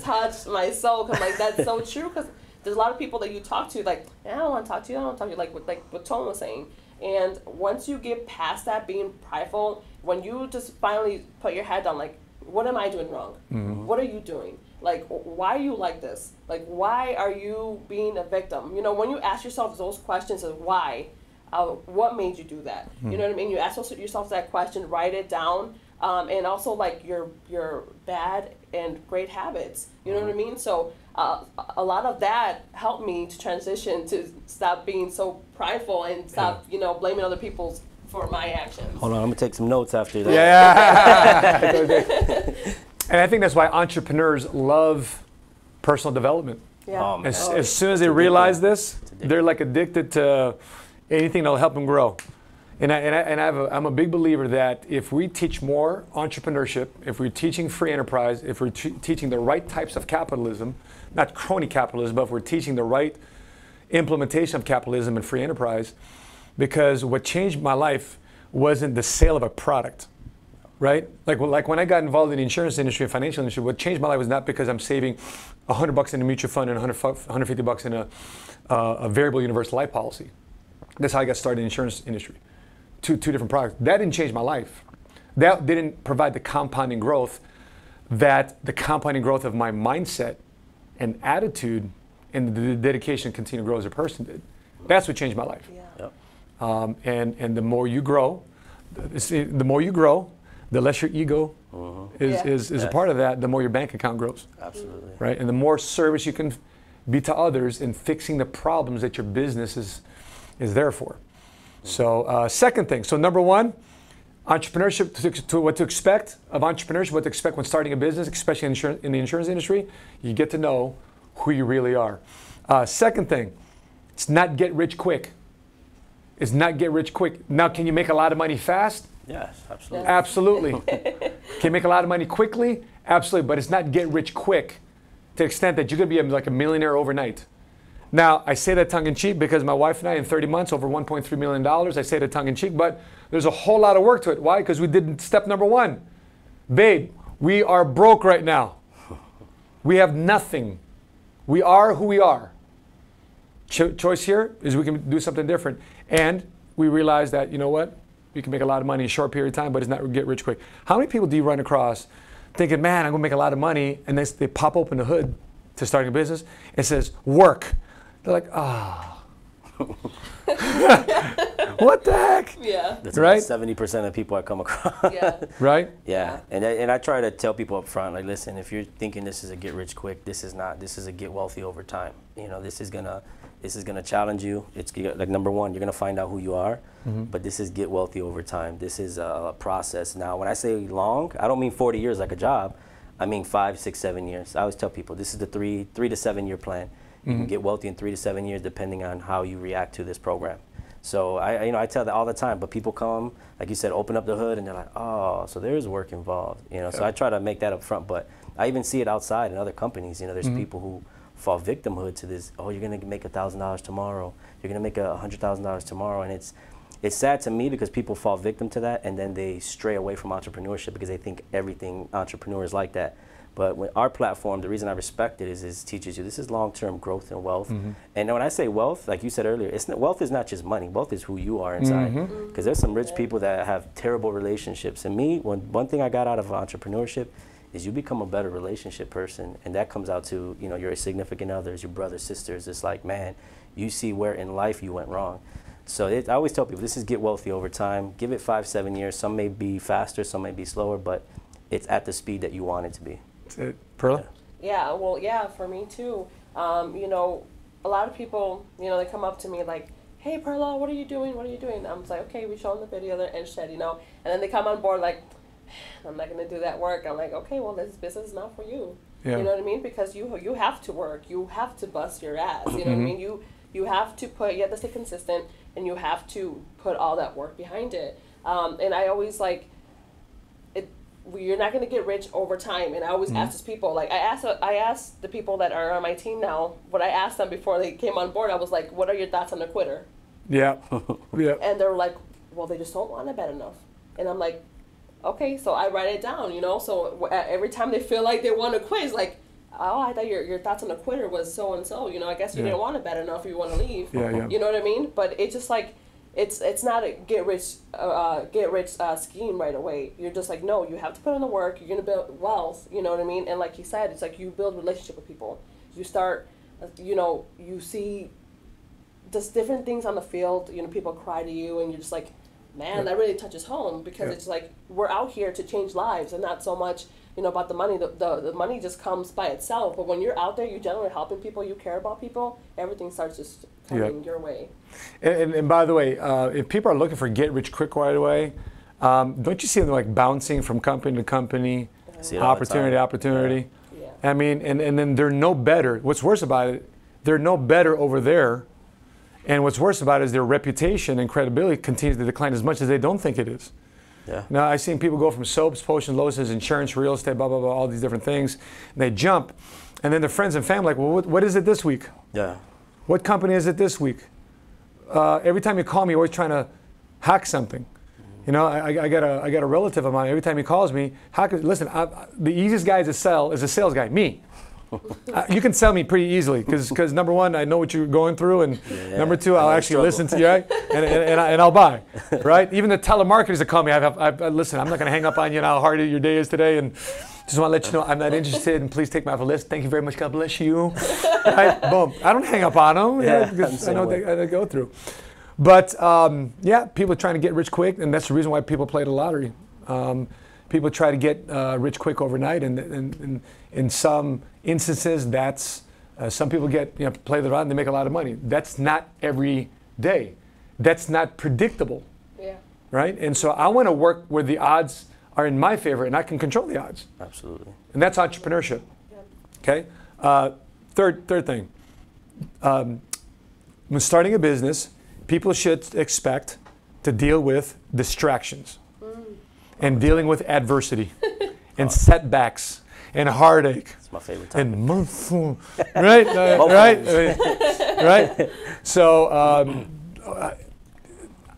touched my soul. 'Cause like, that's so true. 'Cause there's a lot of people that you talk to, like, I don't want to talk to you. I don't want to talk to you. Like what Tone was saying. And once you get past that being prideful, when you just finally put your head down, like, what am I doing wrong? Mm-hmm. What are you doing? Like, why are you like this? Like, why are you being a victim? When you ask yourself those questions of why, what made you do that? Mm-hmm. You know what I mean? You ask yourself that question, write it down, and also, like, your bad and great habits. You know what I mean? So a lot of that helped me to transition to stop being so prideful and stop, blaming other people's for my actions. Hold on, I'm gonna take some notes after that. Yeah. And I think that's why entrepreneurs love personal development. Yeah. As soon as they realize this, they're like addicted to anything that'll help them grow. I'm a big believer that if we teach more entrepreneurship, if we're teaching free enterprise, if we're teaching the right types of capitalism, not crony capitalism, but if we're teaching the right implementation of capitalism and free enterprise. Because what changed my life wasn't the sale of a product, right? Like when I got involved in the insurance industry and financial industry, what changed my life was not because I'm saving $100 in a mutual fund and $150 in a variable universal life policy. That's how I got started in the insurance industry. Two different products. That didn't change my life. That didn't provide the compounding growth that the compounding growth of my mindset and attitude and the dedication to continue to grow as a person did. That's what changed my life. Yeah. Yep. And the more you grow, the less your ego is a part of that, the more your bank account grows. Absolutely. Right? And the more service you can be to others in fixing the problems that your business is there for. So second thing, so number one, entrepreneurship, to what to expect of entrepreneurship, what to expect when starting a business, especially in the insurance industry, you get to know who you really are. Second thing, it's not get rich quick. Is not get rich quick. Now, can you make a lot of money fast? Yes, absolutely. Absolutely. Can you make a lot of money quickly? Absolutely, but it's not get rich quick to the extent that you're gonna be like a millionaire overnight. Now, I say that tongue in cheek because my wife and I in 30 months, over $1.3 million, I say that tongue in cheek, but there's a whole lot of work to it. Why? Because we did step number one. Babe, we are broke right now. We have nothing. We are who we are. Choice here is we can do something different. And we realize that, you know what? You can make a lot of money in a short period of time, but it's not get rich quick. How many people do you run across thinking, man, I'm gonna make a lot of money, and they pop open the hood to starting a business, and it says, work. They're like, ah. Oh. What the heck? Yeah. That's right? 70% of people I come across. Yeah. Right? Yeah. And I try to tell people up front, like, listen, if you're thinking this is a get rich quick, this is not. This is a get wealthy over time. This is gonna challenge you. It's like number one, you're gonna find out who you are, but this is get wealthy over time. This is a process. Now, when I say long, I don't mean 40 years like a job. I mean 5, 6, 7 years. I always tell people this is the 3 to 7 year plan. You can get wealthy in 3 to 7 years, depending on how you react to this program. So I tell that all the time. But people come, like you said, open up the hood, and they're like, oh, so there is work involved. So I try to make that up front. But I even see it outside in other companies. There's people who fall victimhood to this. Oh, you're gonna make $1,000 tomorrow. You're gonna make $100,000 tomorrow, and it's sad to me because people fall victim to that, and then they stray away from entrepreneurship because they think everything entrepreneur is like that. But with our platform, the reason I respect it is it teaches you this is long-term growth and wealth. And when I say wealth, like you said earlier, wealth is not just money. Wealth is who you are inside. Because there's some rich people that have terrible relationships. And me, one thing I got out of entrepreneurship is you become a better relationship person, and that comes out to your significant others, your brothers, sisters. It's like, man, you see where in life you went wrong. So I always tell people this is get wealthy over time. Give it 5, 7 years. Some may be faster, some may be slower, but it's at the speed that you want it to be. Perla? Yeah, well, yeah, for me too. A lot of people, they come up to me like, hey, Perla, what are you doing? What are you doing? I'm just like, okay, we show them the video, they're interested, and then they come on board like, I'm not going to do that work. I'm like, okay, well, this business is not for you. Yeah. You know what I mean? Because you have to work. You have to bust your ass. You know what I mean? You have to put, you have to stay consistent, and you have to put all that work behind it. And I always, like, you're not going to get rich over time. And I always ask these people, like, I asked the people that are on my team now, what I asked them before they came on board, I was like, what are your thoughts on a quitter? Yeah. Yeah. And they're like, well, they just don't want to bet enough. And I'm like, okay, so I write it down, you know? So every time they feel like they want to quit, it's like, oh, I thought your thoughts on a quitter was so-and-so, you know? I guess you didn't want to bet enough, you want to leave. Yeah, yeah. You know what I mean? But it's just like, it's not a get rich scheme right away. You're just like, no, you have to put in the work. You're going to build wealth, you know what I mean? And like he said, it's like you build relationship with people. You start, you know, you see just different things on the field. You know, people cry to you, and you're just like, man, that really touches home, because it's like we're out here to change lives and not so much, you know, about the money. The money just comes by itself. But when you're out there, you generally helping people, you care about people, everything starts just coming your way. And by the way, if people are looking for get rich quick right away, don't you see them like bouncing from company to company, opportunity to opportunity? Yeah. Yeah. I mean, and then they're no better. What's worse about it, they're no better over there. And what's worse about it is their reputation and credibility continues to decline as much as they don't think it is. Yeah. Now, I've seen people go from soaps, potions, lotions, insurance, real estate, blah, blah, blah, all these different things. And they jump. And then their friends and family are like, well, what is it this week? Yeah. What company is it this week? Every time you call me, you're always trying to hack something. Mm-hmm. You know, I got a relative of mine. Every time he calls me, listen, the easiest guy to sell is a sales guy, me. You can sell me pretty easily because number one, I know what you're going through, and number two, I'll actually listen to you, right? And I'll buy, right? Even the telemarketers that call me, listen, I'm not going to hang up on you and how hard your day is today, and just want to let you know I'm not interested, and please take me off the list. Thank you very much. God bless you. Right? Boom. I don't hang up on them. Yeah, because I know they go through. But yeah, people are trying to get rich quick, and that's the reason why people play the lottery. People try to get rich quick overnight, and in some instances, that's some people get play the round and they make a lot of money. That's not every day. That's not predictable, right? And so I want to work where the odds are in my favor, and I can control the odds. Absolutely. And that's entrepreneurship. Okay. Third thing, when starting a business, people should expect to deal with distractions. And dealing with adversity, and setbacks, and heartache. It's my favorite topic. And mouthful, right? Right? So,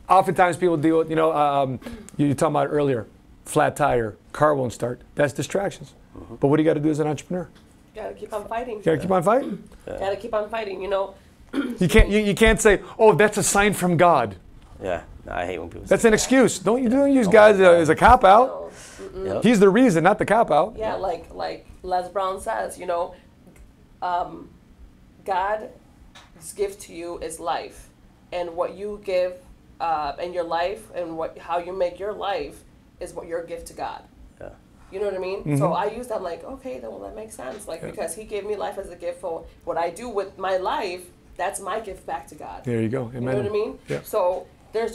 oftentimes people deal with, you talked about earlier, flat tire, car won't start. That's distractions. Mm-hmm. But what do you got to do as an entrepreneur? You got to keep on fighting. You got to keep on fighting. Yeah. Got to keep on fighting, you know. You can't say, oh, that's a sign from God. Yeah. No, I hate when people say that. An excuse. Don't use God as a cop-out. No. Yep. He's the reason, not the cop-out. Yeah, like Les Brown says, you know, God's gift to you is life. And what you give in your life and how you make your life is what your gift to God. Yeah. You know what I mean? Mm-hmm. So I use that like, okay, then that makes sense. Like because he gave me life as a gift for what I do with my life, that's my gift back to God. There you go. Amen. You know what I mean? Yeah. So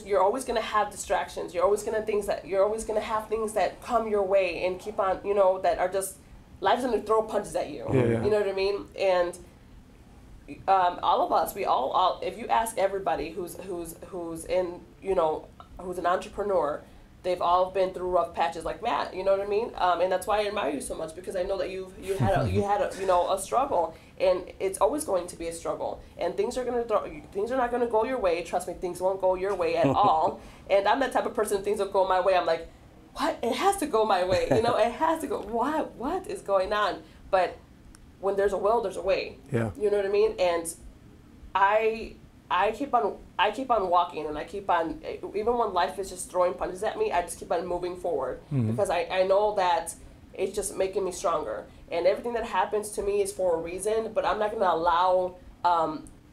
you're always going to have distractions. You're always going to have things that come your way and keep on, you know, that are just, life's going to throw punches at you. Yeah, yeah. You know what I mean? And all of us, we all, if you ask everybody who's in, you know, who's an entrepreneur, they've all been through rough patches like Matt, you know what I mean? And that's why I admire you so much, because I know that you had a struggle, and it's always going to be a struggle, and things are not going to go your way. Trust me, things won't go your way at all. And I'm that type of person, things will go my way. I'm like, what? It has to go my way. You know, it has to go. Why? What is going on? But when there's a will, there's a way. Yeah. You know what I mean? And I keep on walking, and I keep on, even when life is just throwing punches at me, I just keep on moving forward, because I know that it's just making me stronger, and everything that happens to me is for a reason, but I'm not going to allow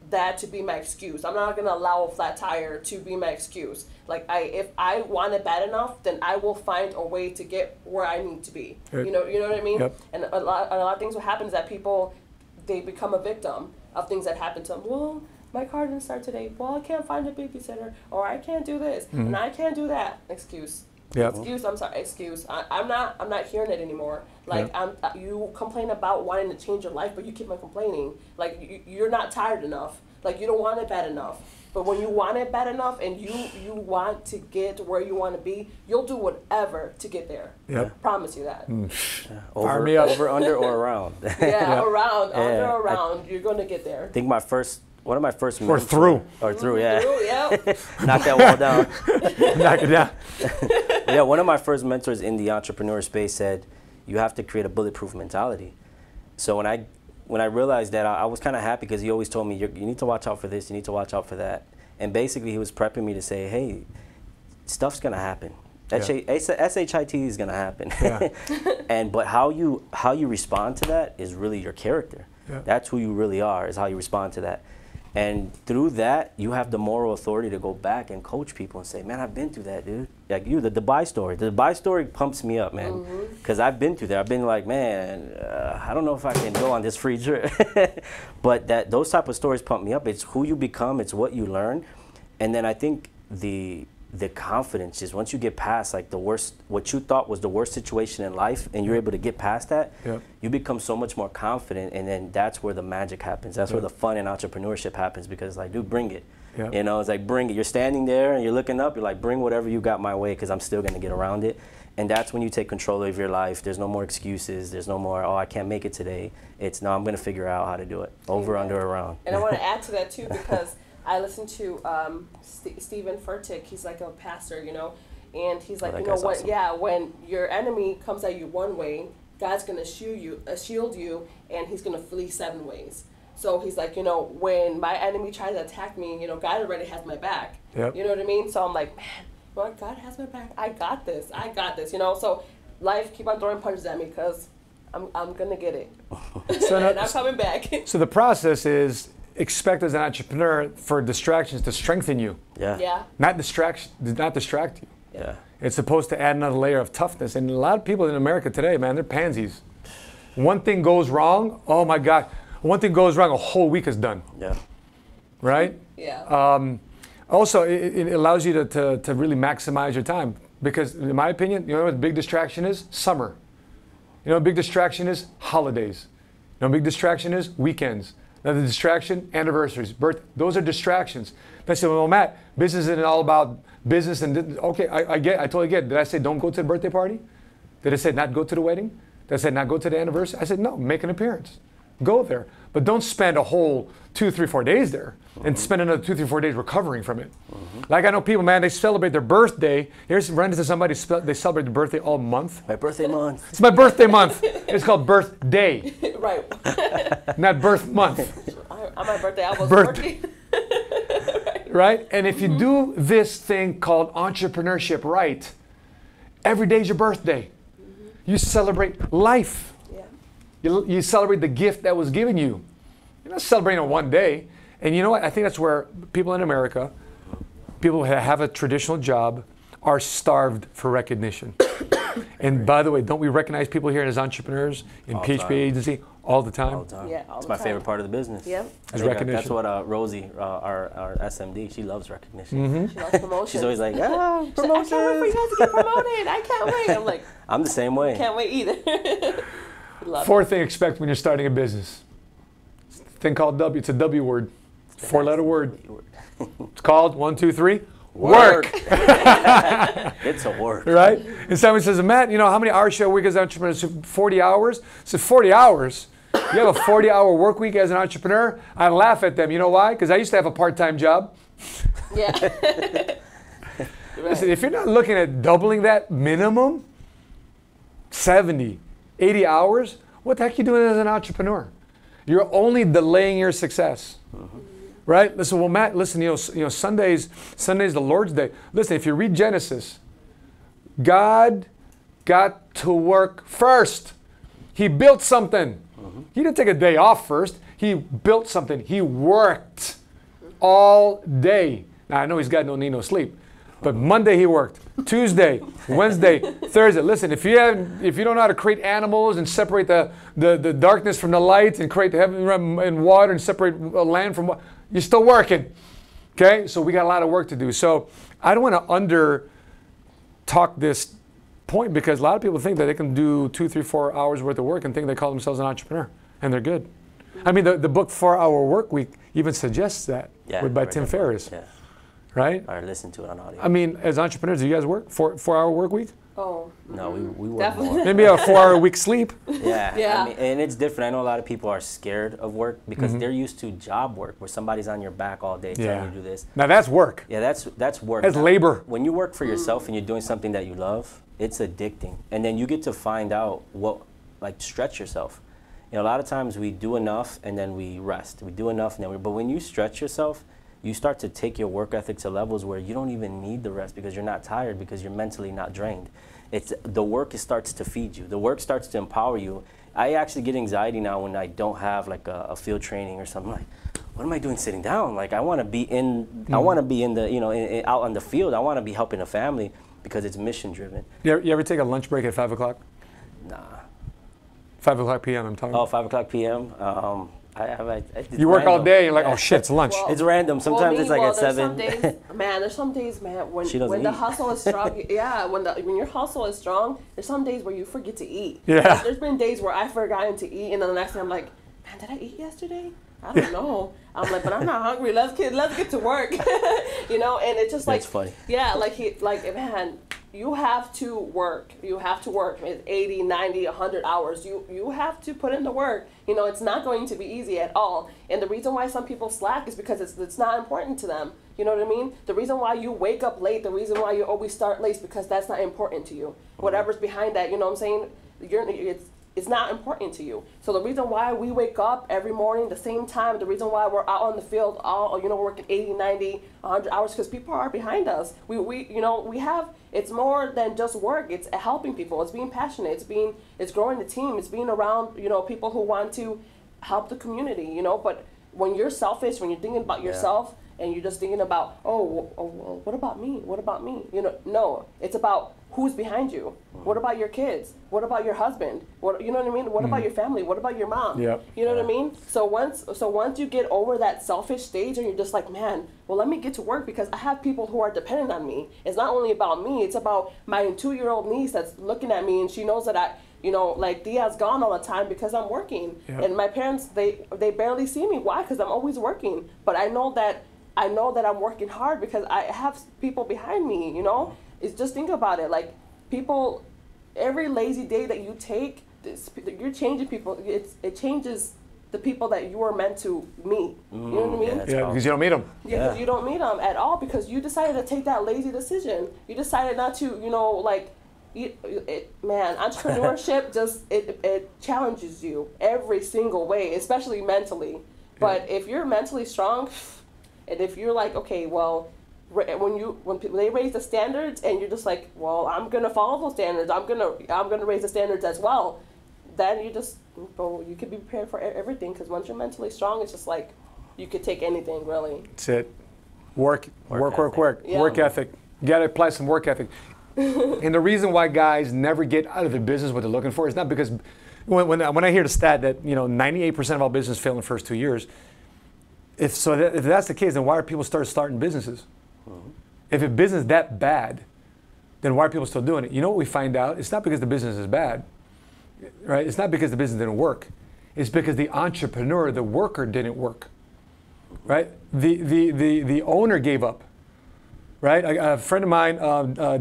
that to be my excuse. I'm not going to allow a flat tire to be my excuse. Like if I want it bad enough, then I will find a way to get where I need to be. You know what I mean? Yep. And a lot of things will happen is that people, they become a victim of things that happen to them. Well, my car didn't start today. Well, I can't find a babysitter, or I can't do this, and I can't do that. Excuse. Yep. Excuse, I'm sorry, excuse. I'm not hearing it anymore. Like, yep. You complain about wanting to change your life, but you keep on complaining. Like, you're not tired enough. Like, you don't want it bad enough. But when you want it bad enough and you want to get where you want to be, you'll do whatever to get there. Yep. Promise you that. Mm. Over, under, or around. Yeah, yeah, around, yeah. Under, around. You're going to get there. I think my first, one of my first mentors. Or through. Or through, yeah. Through, yeah. Knock that wall down. Knock it down. Yeah, one of my first mentors in the entrepreneur space said, you have to create a bulletproof mentality. So when I realized that, I was kind of happy because he always told me, you need to watch out for this, you need to watch out for that. And basically, he was prepping me to say, hey, stuff's going to happen. S-H-I-T is going to happen. Yeah. But how you respond to that is really your character. Yeah. That's who you really are, is how you respond to that. And through that, you have the moral authority to go back and coach people and say, man, I've been through that, dude. Like you, the Dubai story. The Dubai story pumps me up, man, because I've been through that. I've been like, man, I don't know if I can go on this free trip. But those type of stories pump me up. It's who you become. It's what you learn. And then I think the confidence is once you get past like the worst, what you thought was the worst situation in life, and you're able to get past that, yep. You become so much more confident, and then that's where the magic happens. That's yep. where the fun and entrepreneurship happens, because like, dude, bring it. Yep. You know, it's like, bring it. You're standing there and you're looking up, you're like, bring whatever you got my way, because I'm still going to get around it. And that's when you take control of your life. There's no more excuses. There's no more, oh, I can't make it today. It's, no, I'm going to figure out how to do it. Over, under, around. And I want to add to that too, because I listened to Stephen Furtick. He's like a pastor, you know, and he's like, you know what? Awesome. Yeah, when your enemy comes at you one way, God's gonna shield you, and He's gonna flee 7 ways. So he's like, you know, when my enemy tries to attack me, you know, God already has my back. Yep. You know what I mean? So I'm like, man, well, God has my back. I got this. You know, so life keep on throwing punches at me because I'm gonna get it. So and I'm coming back. So the process is, expect as an entrepreneur for distractions to strengthen you. Yeah. Yeah. Not distract you. Yeah. It's supposed to add another layer of toughness. And a lot of people in America today, man, they're pansies. One thing goes wrong, oh my God. One thing goes wrong, a whole week is done. Yeah. Right? Yeah. Also, it allows you to really maximize your time. Because in my opinion, you know what a big distraction is? Summer. You know what a big distraction is? Holidays. You know what a big distraction is? Weekends. Another distraction, anniversaries, birth. Those are distractions. They say, well, Matt, business isn't all about business. And okay, I totally get it. Did I say don't go to the birthday party? Did I say not go to the wedding? Did I say not go to the anniversary? I said, no, make an appearance. Go there. But don't spend a whole 2, 3, 4 days there and spend another 2, 3, 4 days recovering from it. Like I know people, man, they celebrate their birthday. Here's run into somebody, they celebrate their birthday all month. My birthday month. It's my birthday month. It's called birthday. Right. Not birth month. On my birthday, I was working. Right? And if you do this thing called entrepreneurship right, every day's your birthday. You celebrate life. Yeah. You celebrate the gift that was given you. You're not celebrating on one day. And you know what? I think that's where people in America, people who have a traditional job, are starved for recognition. And by the way, don't we recognize people here as entrepreneurs in PHP Agency all the time? All the time. Yeah, it's my favorite part of the business. Yep. Is recognition. That's what Rosie, our SMD, she loves recognition. Mm-hmm. She loves promotion. She's always like, ah, promotion. I can't wait for you guys to get promoted. I can't wait. I'm like, I'm the same way. Can't wait either. Fourth thing, expect when you're starting a business. It's a thing called W. It's a W word. 4-letter word. It's called 1, 2, 3. Work. It's a work. Right? And someone says, Matt, you know, how many hours should I work as an entrepreneur? 40 hours? I said, 40 hours? You have a 40-hour work week as an entrepreneur? I laugh at them. You know why? Because I used to have a part-time job. Yeah. Listen, if you're not looking at doubling that minimum, 70, 80 hours, what the heck are you doing as an entrepreneur? You're only delaying your success. Right? Listen, well, Matt, listen, you know, Sunday's the Lord's Day. Listen, if you read Genesis, God got to work first. He built something. He didn't take a day off first. He built something. He worked all day. Now, I know he's got no need, no sleep. But Monday he worked. Tuesday, Wednesday, Thursday. Listen, if you don't know how to create animals and separate the darkness from the light and create the heaven and water and separate land from water, you're still working, okay? So we got a lot of work to do. So I don't want to talk this point, because a lot of people think that they can do 2, 3, 4 hours worth of work and think they call themselves an entrepreneur, and they're good. I mean, the book 4-Hour Work Week even suggests that, by Tim Ferriss. Yeah. Right? Or listen to it on audio. I mean, as entrepreneurs, do you guys work 4-hour work week? Oh. No, we work definitely. More. Maybe a 4-hour week sleep. Yeah. Yeah. I mean, and it's different. I know a lot of people are scared of work because they're used to job work where somebody's on your back all day trying to do this. Now that's work. Yeah, that's work. That's labor. When you work for yourself and you're doing something that you love, it's addicting. And then you get to find out what, like, stretch yourself. You know, a lot of times we do enough and then we rest. We do enough and then we, but when you stretch yourself, you start to take your work ethic to levels where you don't even need the rest because you're not tired, because you're mentally not drained. It's the work, it starts to feed you. The work starts to empower you. I actually get anxiety now when I don't have like a field training or something. Like, what am I doing sitting down? Like, I want to be in, I want to be in the, you know, out on the field. I want to be helping the family because it's mission driven. You ever take a lunch break at 5 o'clock? Nah. 5 o'clock p.m. I'm talking. Oh, 5 o'clock p.m. You work all day, you're like, oh shit, it's lunch. Well, it's random. Sometimes it's like at 7. There's some days, man, when the hustle is strong, when your hustle is strong, there's some days where you forget to eat. Yeah. There's been days where I've forgotten to eat, and then the next day I'm like, man, did I eat yesterday? I don't know. I'm like, but I'm not hungry. Let's get to work. You know, and it's just like, that's funny. Yeah, man, you have to work. You have to work. It's 80, 90, 100 hours. You have to put in the work. You know, it's not going to be easy at all. And the reason why some people slack is because it's not important to them. You know what I mean? The reason why you wake up late, the reason why you always start late is because that's not important to you. Whatever's behind that, you know what I'm saying? It's not important to you. So the reason why we wake up every morning the same time, the reason why we're out on the field, working 80, 90, 100 hours, because people are behind us. It's more than just work. It's helping people. It's being passionate. It's growing the team. It's being around, people who want to help the community, But when you're selfish, when you're thinking about yourself and you're just thinking about, oh, what about me? What about me? No, it's about who's behind you. What about your kids? What about your husband? What about your family? What about your mom? Yep. What I mean? So once you get over that selfish stage and you're just like, man, well, let me get to work because I have people who are dependent on me. It's not only about me. It's about my 2-year-old niece that's looking at me and she knows that Dia's gone all the time because I'm working. Yep. And my parents, they barely see me. Why? Because I'm always working. But I know that I'm working hard because I have people behind me, It's just think about it. Like, people, every lazy day that you take, you're changing people. It changes the people that you were meant to meet. You know what I mean? Yeah, because you don't meet them. Yeah, because you don't meet them at all because you decided to take that lazy decision. You decided not to, entrepreneurship just, it challenges you every single way, especially mentally. But if you're mentally strong, and if you're like, okay, well, when they raise the standards and you're just like, well, I'm gonna follow those standards, I'm gonna raise the standards as well, then you could be prepared for everything, because once you're mentally strong, it's just like you could take anything, really. That's it. Work ethic. Yeah. Work ethic. You gotta apply some work ethic. And the reason why guys never get out of the business what they're looking for is not because when I hear the stat that 98% of all businesses fail in the first 2 years. If that's the case, then why are people starting businesses? If a business is that bad, then why are people still doing it? You know what we find out? It's not because the business is bad, right? It's not because the business didn't work. It's because the entrepreneur, the worker, didn't work, right? The owner gave up, right? A friend of mine,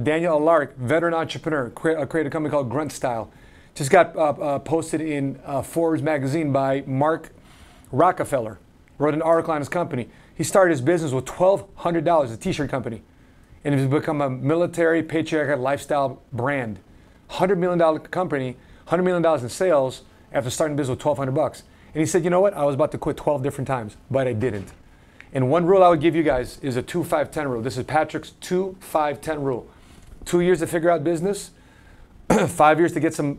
Daniel Alark, veteran entrepreneur, created a company called Grunt Style. Just got posted in Forbes magazine by Mark Rockefeller. Wrote an article on his company. He started his business with $1,200, a t-shirt company. And it's become a military, patriotic, lifestyle brand. $100 million company, $100 million in sales after starting a business with $1,200. And he said, you know what? I was about to quit 12 different times, but I didn't. And one rule I would give you guys is a 2-5-10 rule. This is Patrick's 2-5-10 rule. 2 years to figure out business, 5 years to get some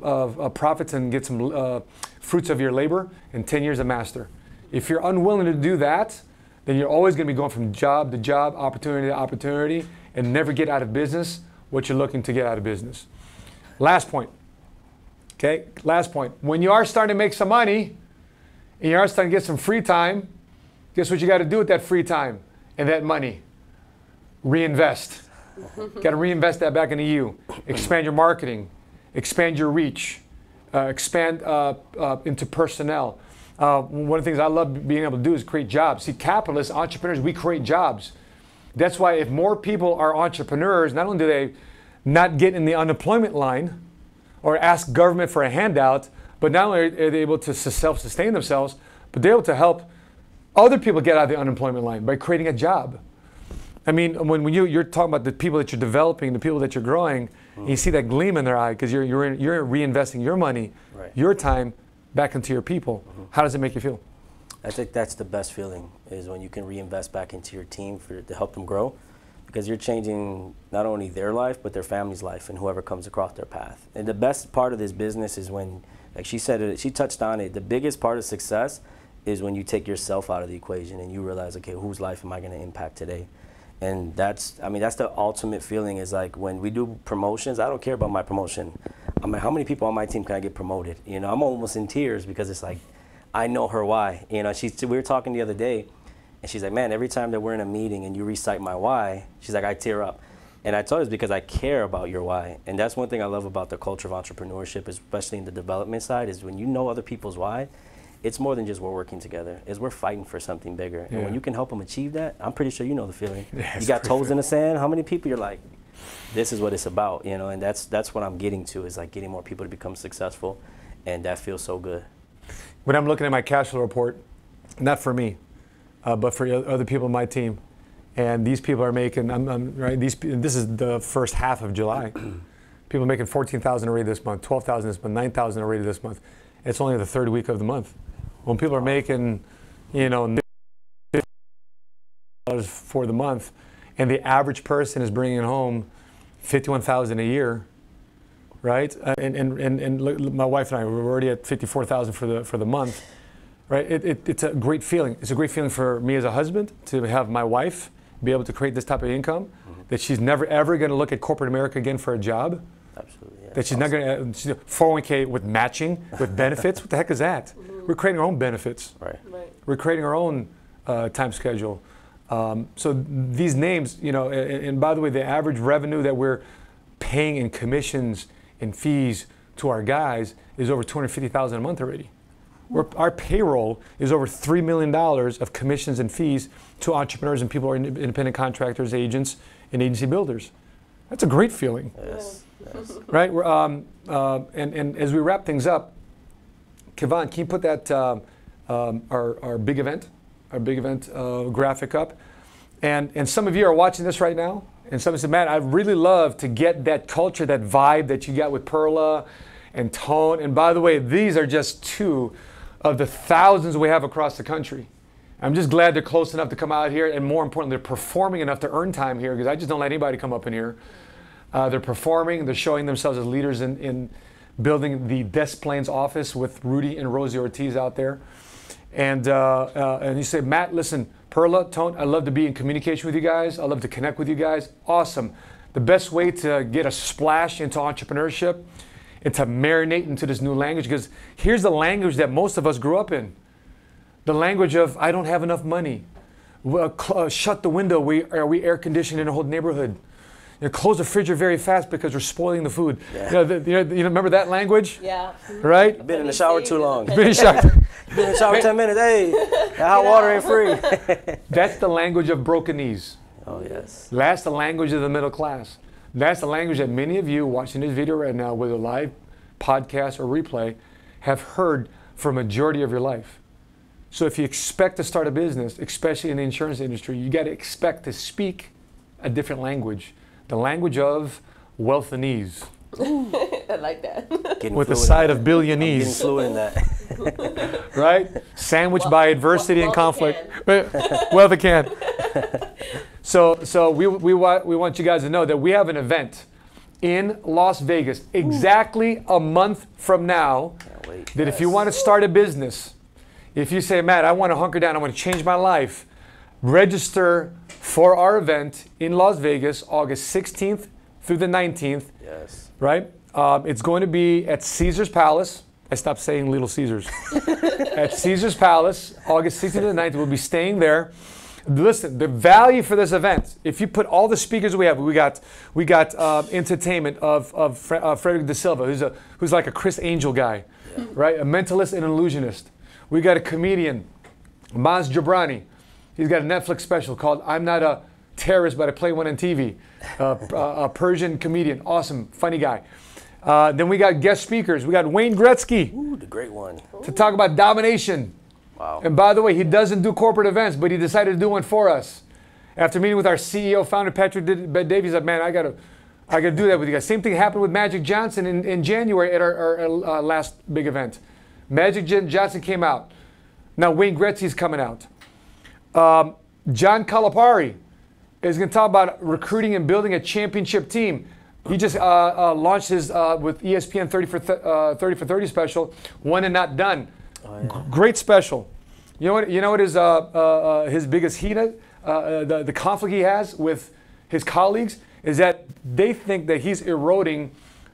profits and get some fruits of your labor, and 10 years to master. If you're unwilling to do that, then you're always going to be going from job to job, opportunity to opportunity, and never get out of business what you're looking to get out of business. Last point. Okay, last point. When you are starting to make some money and you are starting to get some free time, guess what you got to do with that free time and that money? Reinvest. Got to reinvest that back into you. Expand your marketing. Expand your reach. Expand into personnel. One of the things I love being able to do is create jobs. See, capitalists, entrepreneurs, we create jobs. That's why if more people are entrepreneurs, not only do they not get in the unemployment line or ask government for a handout, but not only are they able to self-sustain themselves, but they're able to help other people get out of the unemployment line by creating a job. I mean, when you're talking about the people that you're developing, the people that you're growing, and you see that gleam in their eye because you're reinvesting your money, your time, back into your people. How does it make you feel? I think that's the best feeling, is when you can reinvest back into your team to help them grow, because you're changing not only their life, but their family's life and whoever comes across their path. And the best part of this business is when, like she said, she touched on it, the biggest part of success is when you take yourself out of the equation and you realize, okay, whose life am I gonna impact today? And that's, I mean, that's the ultimate feeling, is like when we do promotions, I don't care about my promotion. I mean, how many people on my team can I get promoted? You know, I'm almost in tears because it's like, I know her why. You know, we were talking the other day, and she's like, man, every time that we're in a meeting and you recite my why, she's like, I tear up. And I told her it's because I care about your why. And that's one thing I love about the culture of entrepreneurship, especially in the development side, is when you know other people's why, it's more than just we're working together. It's we're fighting for something bigger. Yeah. And when you can help them achieve that, I'm pretty sure you know the feeling. Yeah, you got toes in the sand. How many people you're like, this is what it's about, you know? And that's what I'm getting to, is like getting more people to become successful. And that feels so good. When I'm looking at my cash flow report, not for me, but for other people on my team, and these people are making, this is the first half of July. People are making $14,000 already this month, $12,000 this month, $9,000 already this month. It's only the third week of the month. When people are making, you know, $50 for the month, and the average person is bringing home $51,000 a year, right? And look, my wife and I, we're already at $54,000 for the month, right? It's a great feeling. It's a great feeling for me as a husband to have my wife be able to create this type of income, that she's never ever going to look at corporate America again for a job. Absolutely. Yeah, that she's not going to 401k with matching, with benefits. What the heck is that? We're creating our own benefits. Right. We're creating our own time schedule. So these names, you know, and by the way, the average revenue that we're paying in commissions and fees to our guys is over $250,000 a month already. Our payroll is over $3 million of commissions and fees to entrepreneurs and people who are independent contractors, agents, and agency builders. That's a great feeling. Yes. Yes. Right? We're, and as we wrap things up, Kevon, can you put that our big event graphic up? And some of you are watching this right now. And somebody said, man, I really love to get that culture, that vibe that you got with Perla and Tone. And by the way, these are just two of the thousands we have across the country. I'm just glad they're close enough to come out here. And more importantly, they're performing enough to earn time here, because I just don't let anybody come up in here. They're performing. They're showing themselves as leaders in building the Des Plaines office with Rudy and Rosie Ortiz out there. And you say, Matt, listen, Perla, Tone, I love to be in communication with you guys. I love to connect with you guys. Awesome. The best way to get a splash into entrepreneurship and to marinate into this new language, because here's the language that most of us grew up in. The language of, I don't have enough money. Shut the window. Are we air conditioned in a whole neighborhood? You know, close the freezer very fast because we're spoiling the food. Yeah. You remember that language? Yeah. Right? I've been in the shower too long. Been in the shower. Been in the shower 10 minutes. Hey, the hot water ain't free. That's the language of broken knees. Oh, yes. That's the language of the middle class. That's the language that many of you watching this video right now, whether live, podcast, or replay, have heard for a majority of your life. So if you expect to start a business, especially in the insurance industry, you got to expect to speak a different language. The language of wealth and ease. I like that. With a side of billionees. Getting fluent in that. Right? Sandwiched by adversity and conflict. Well, they can. So we want you guys to know that we have an event in Las Vegas exactly a month from now. Can't wait. That if you want to start a business, if you say, Matt, I want to hunker down, I want to change my life, register for our event in Las Vegas, August 16th through the 19th. Yes. Right? It's going to be at Caesar's Palace. I stopped saying Little Caesars. At Caesar's Palace, August 16th to the 19th. We'll be staying there. Listen, the value for this event, if you put all the speakers we got entertainment of Frederic Da Silva, who's like a Chris Angel guy, yeah, right? A mentalist and illusionist. We got a comedian, Maz Jobrani. He's got a Netflix special called I'm Not a Terrorist, But I Play One on TV. A Persian comedian, awesome, funny guy. Then we got guest speakers. We got Wayne Gretzky. Ooh, the great one. To talk about domination. Wow. And by the way, he doesn't do corporate events, but he decided to do one for us. After meeting with our CEO, founder, Patrick Bet-David, he's like, man, I gotta do that with you guys. Same thing happened with Magic Johnson in January at our last big event. Magic Johnson came out. Now Wayne Gretzky's coming out. John Calipari is going to talk about recruiting and building a championship team. He just launched his, with ESPN 30 for 30 special, One and Not Done. Oh, yeah. Great special. You know what his biggest heat, the conflict he has with his colleagues, is that they think that he's eroding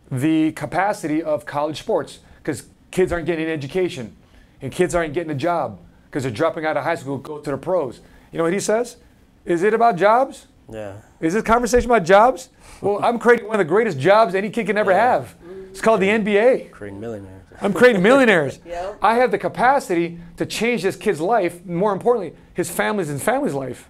the capacity of college sports because kids aren't getting an education and kids aren't getting a job because they're dropping out of high school, go to the pros. You know what he says? Is it about jobs? Yeah. Is this conversation about jobs? Well, I'm creating one of the greatest jobs any kid can ever have. It's called the NBA. Creating millionaires. I'm creating millionaires. Yep. I have the capacity to change this kid's life, more importantly, his family's and family's life.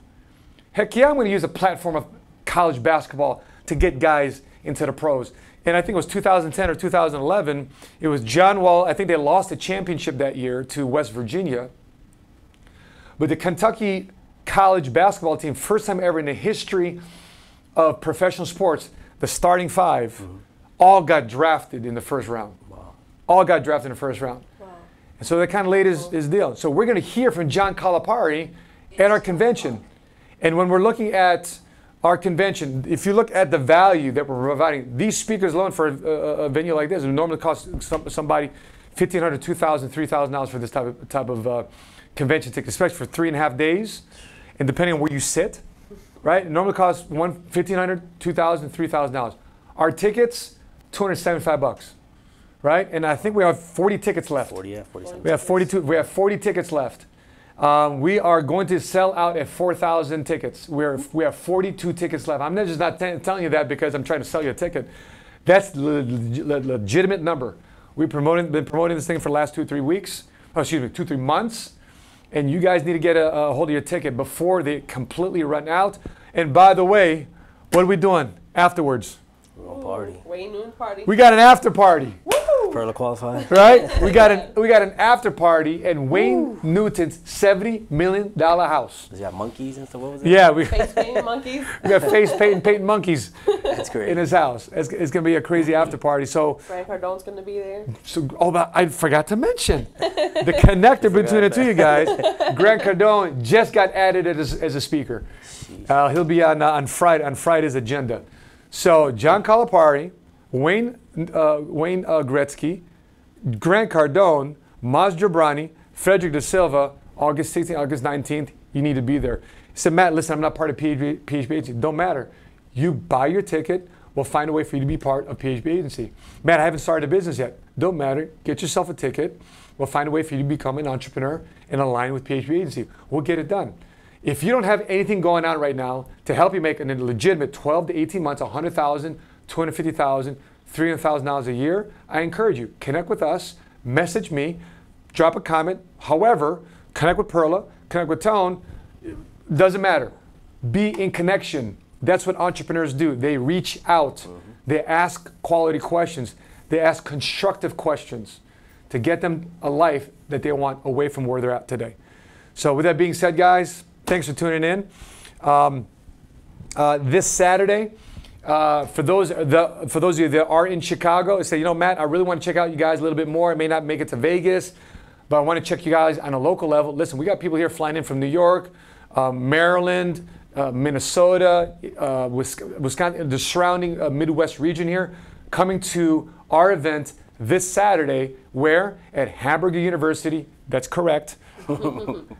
Heck yeah, I'm going to use a platform of college basketball to get guys into the pros. And I think it was 2010 or 2011, it was John Wall. I think they lost the championship that year to West Virginia. But the Kentucky college basketball team, first time ever in the history of professional sports, the starting five, mm-hmm, all got drafted in the first round. Wow. All got drafted in the first round. Wow. And so that kind of laid his deal. So we're going to hear from John Calipari at our convention. And when we're looking at our convention, if you look at the value that we're providing, these speakers alone for a venue like this, it would normally cost somebody $1,500, $2,000, $3,000 for this type of convention ticket, especially for 3.5 days. And depending on where you sit, right? It normally costs $1,500, $2,000, $3,000. Our tickets, $275, right? And I think we have 40 tickets left. 40, yeah, 47. We have 42. We have 40 tickets left. We are going to sell out at 4,000 tickets. We have 42 tickets left. I'm just not telling you that because I'm trying to sell you a ticket. That's legitimate number. We've been promoting this thing for the last 2-3 weeks. Oh, excuse me, 2-3 months. And you guys need to get a hold of your ticket before they completely run out. And by the way, what are we doing afterwards? We're going to party. Wayne Noon party. We got an after party. Woo! Perla qualified. Right? We got an after party at Wayne Newton's $70 million house. Does he have monkeys and stuff? What was it? Yeah. Face painting monkeys. We got face painting monkeys. That's great. In his house. It's going to be a crazy after party. So Grant Cardone's going to be there. So, I forgot to mention the connector between the two of you guys. Grant Cardone just got added as a speaker. He'll be on Friday's agenda. So John Calipari, Wayne Gretzky, Grant Cardone, Maz Jobrani, Frederic Da Silva, August 16th, August 19th, you need to be there. He said, Matt, listen, I'm not part of PHP Agency. Don't matter. You buy your ticket. We'll find a way for you to be part of PHP Agency. Matt, I haven't started a business yet. Don't matter. Get yourself a ticket. We'll find a way for you to become an entrepreneur and align with PHP Agency. We'll get it done. If you don't have anything going on right now to help you make a legitimate 12 to 18 months, $100,000, $250,000, $300,000 a year, I encourage you, connect with us, message me, drop a comment. However, connect with Perla, connect with Tone, doesn't matter. Be in connection. That's what entrepreneurs do. They reach out. Mm-hmm. They ask quality questions. They ask constructive questions to get them a life that they want away from where they're at today. So with that being said, guys, thanks for tuning in. This Saturday, for those of you that are in Chicago, and say, you know, Matt, I really want to check out you guys a little bit more. I may not make it to Vegas, but I want to check you guys on a local level. Listen, we got people here flying in from New York, Maryland, Minnesota, Wisconsin, the surrounding Midwest region here, coming to our event this Saturday, where? At Hamburger University. That's correct.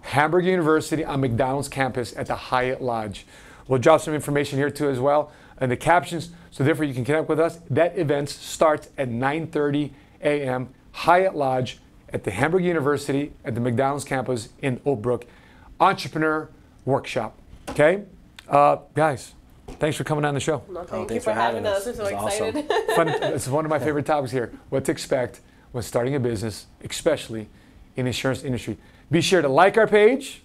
Hamburg University on McDonald's campus at the Hyatt Lodge. We'll drop some information here too as well and the captions, so therefore you can connect with us. That event starts at 9:30 a.m. Hyatt Lodge at the Hamburg University at the McDonald's campus in Oak Brook. Entrepreneur, workshop. Okay? Guys, thanks for coming on the show. Well, thank you for having us. I'm so excited. Awesome. Fun, it's one of my favorite topics here. What to expect when starting a business, especially in the insurance industry. Be sure to like our page.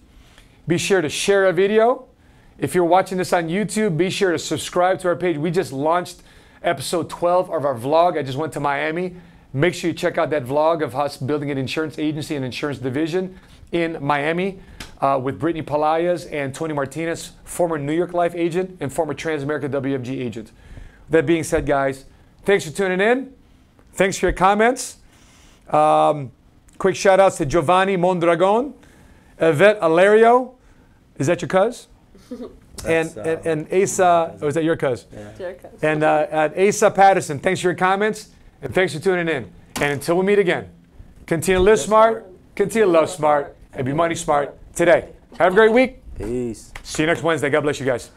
Be sure to share our video. If you're watching this on YouTube, be sure to subscribe to our page. We just launched episode 12 of our vlog. I just went to Miami. Make sure you check out that vlog of us building an insurance agency and insurance division in Miami with Brittany Palayas and Tony Martinez, former New York Life agent and former Transamerica WFG agent. That being said, guys, thanks for tuning in. Thanks for your comments. Quick shout outs to Giovanni Mondragon, Yvette Alario. Is that your cuz? and Asa, or is that your cuz? Yeah. And Asa Patterson, thanks for your comments and thanks for tuning in. And until we meet again, continue to live smart, continue to love smart, and be money smart today. Have a great week. Peace. See you next Wednesday. God bless you guys.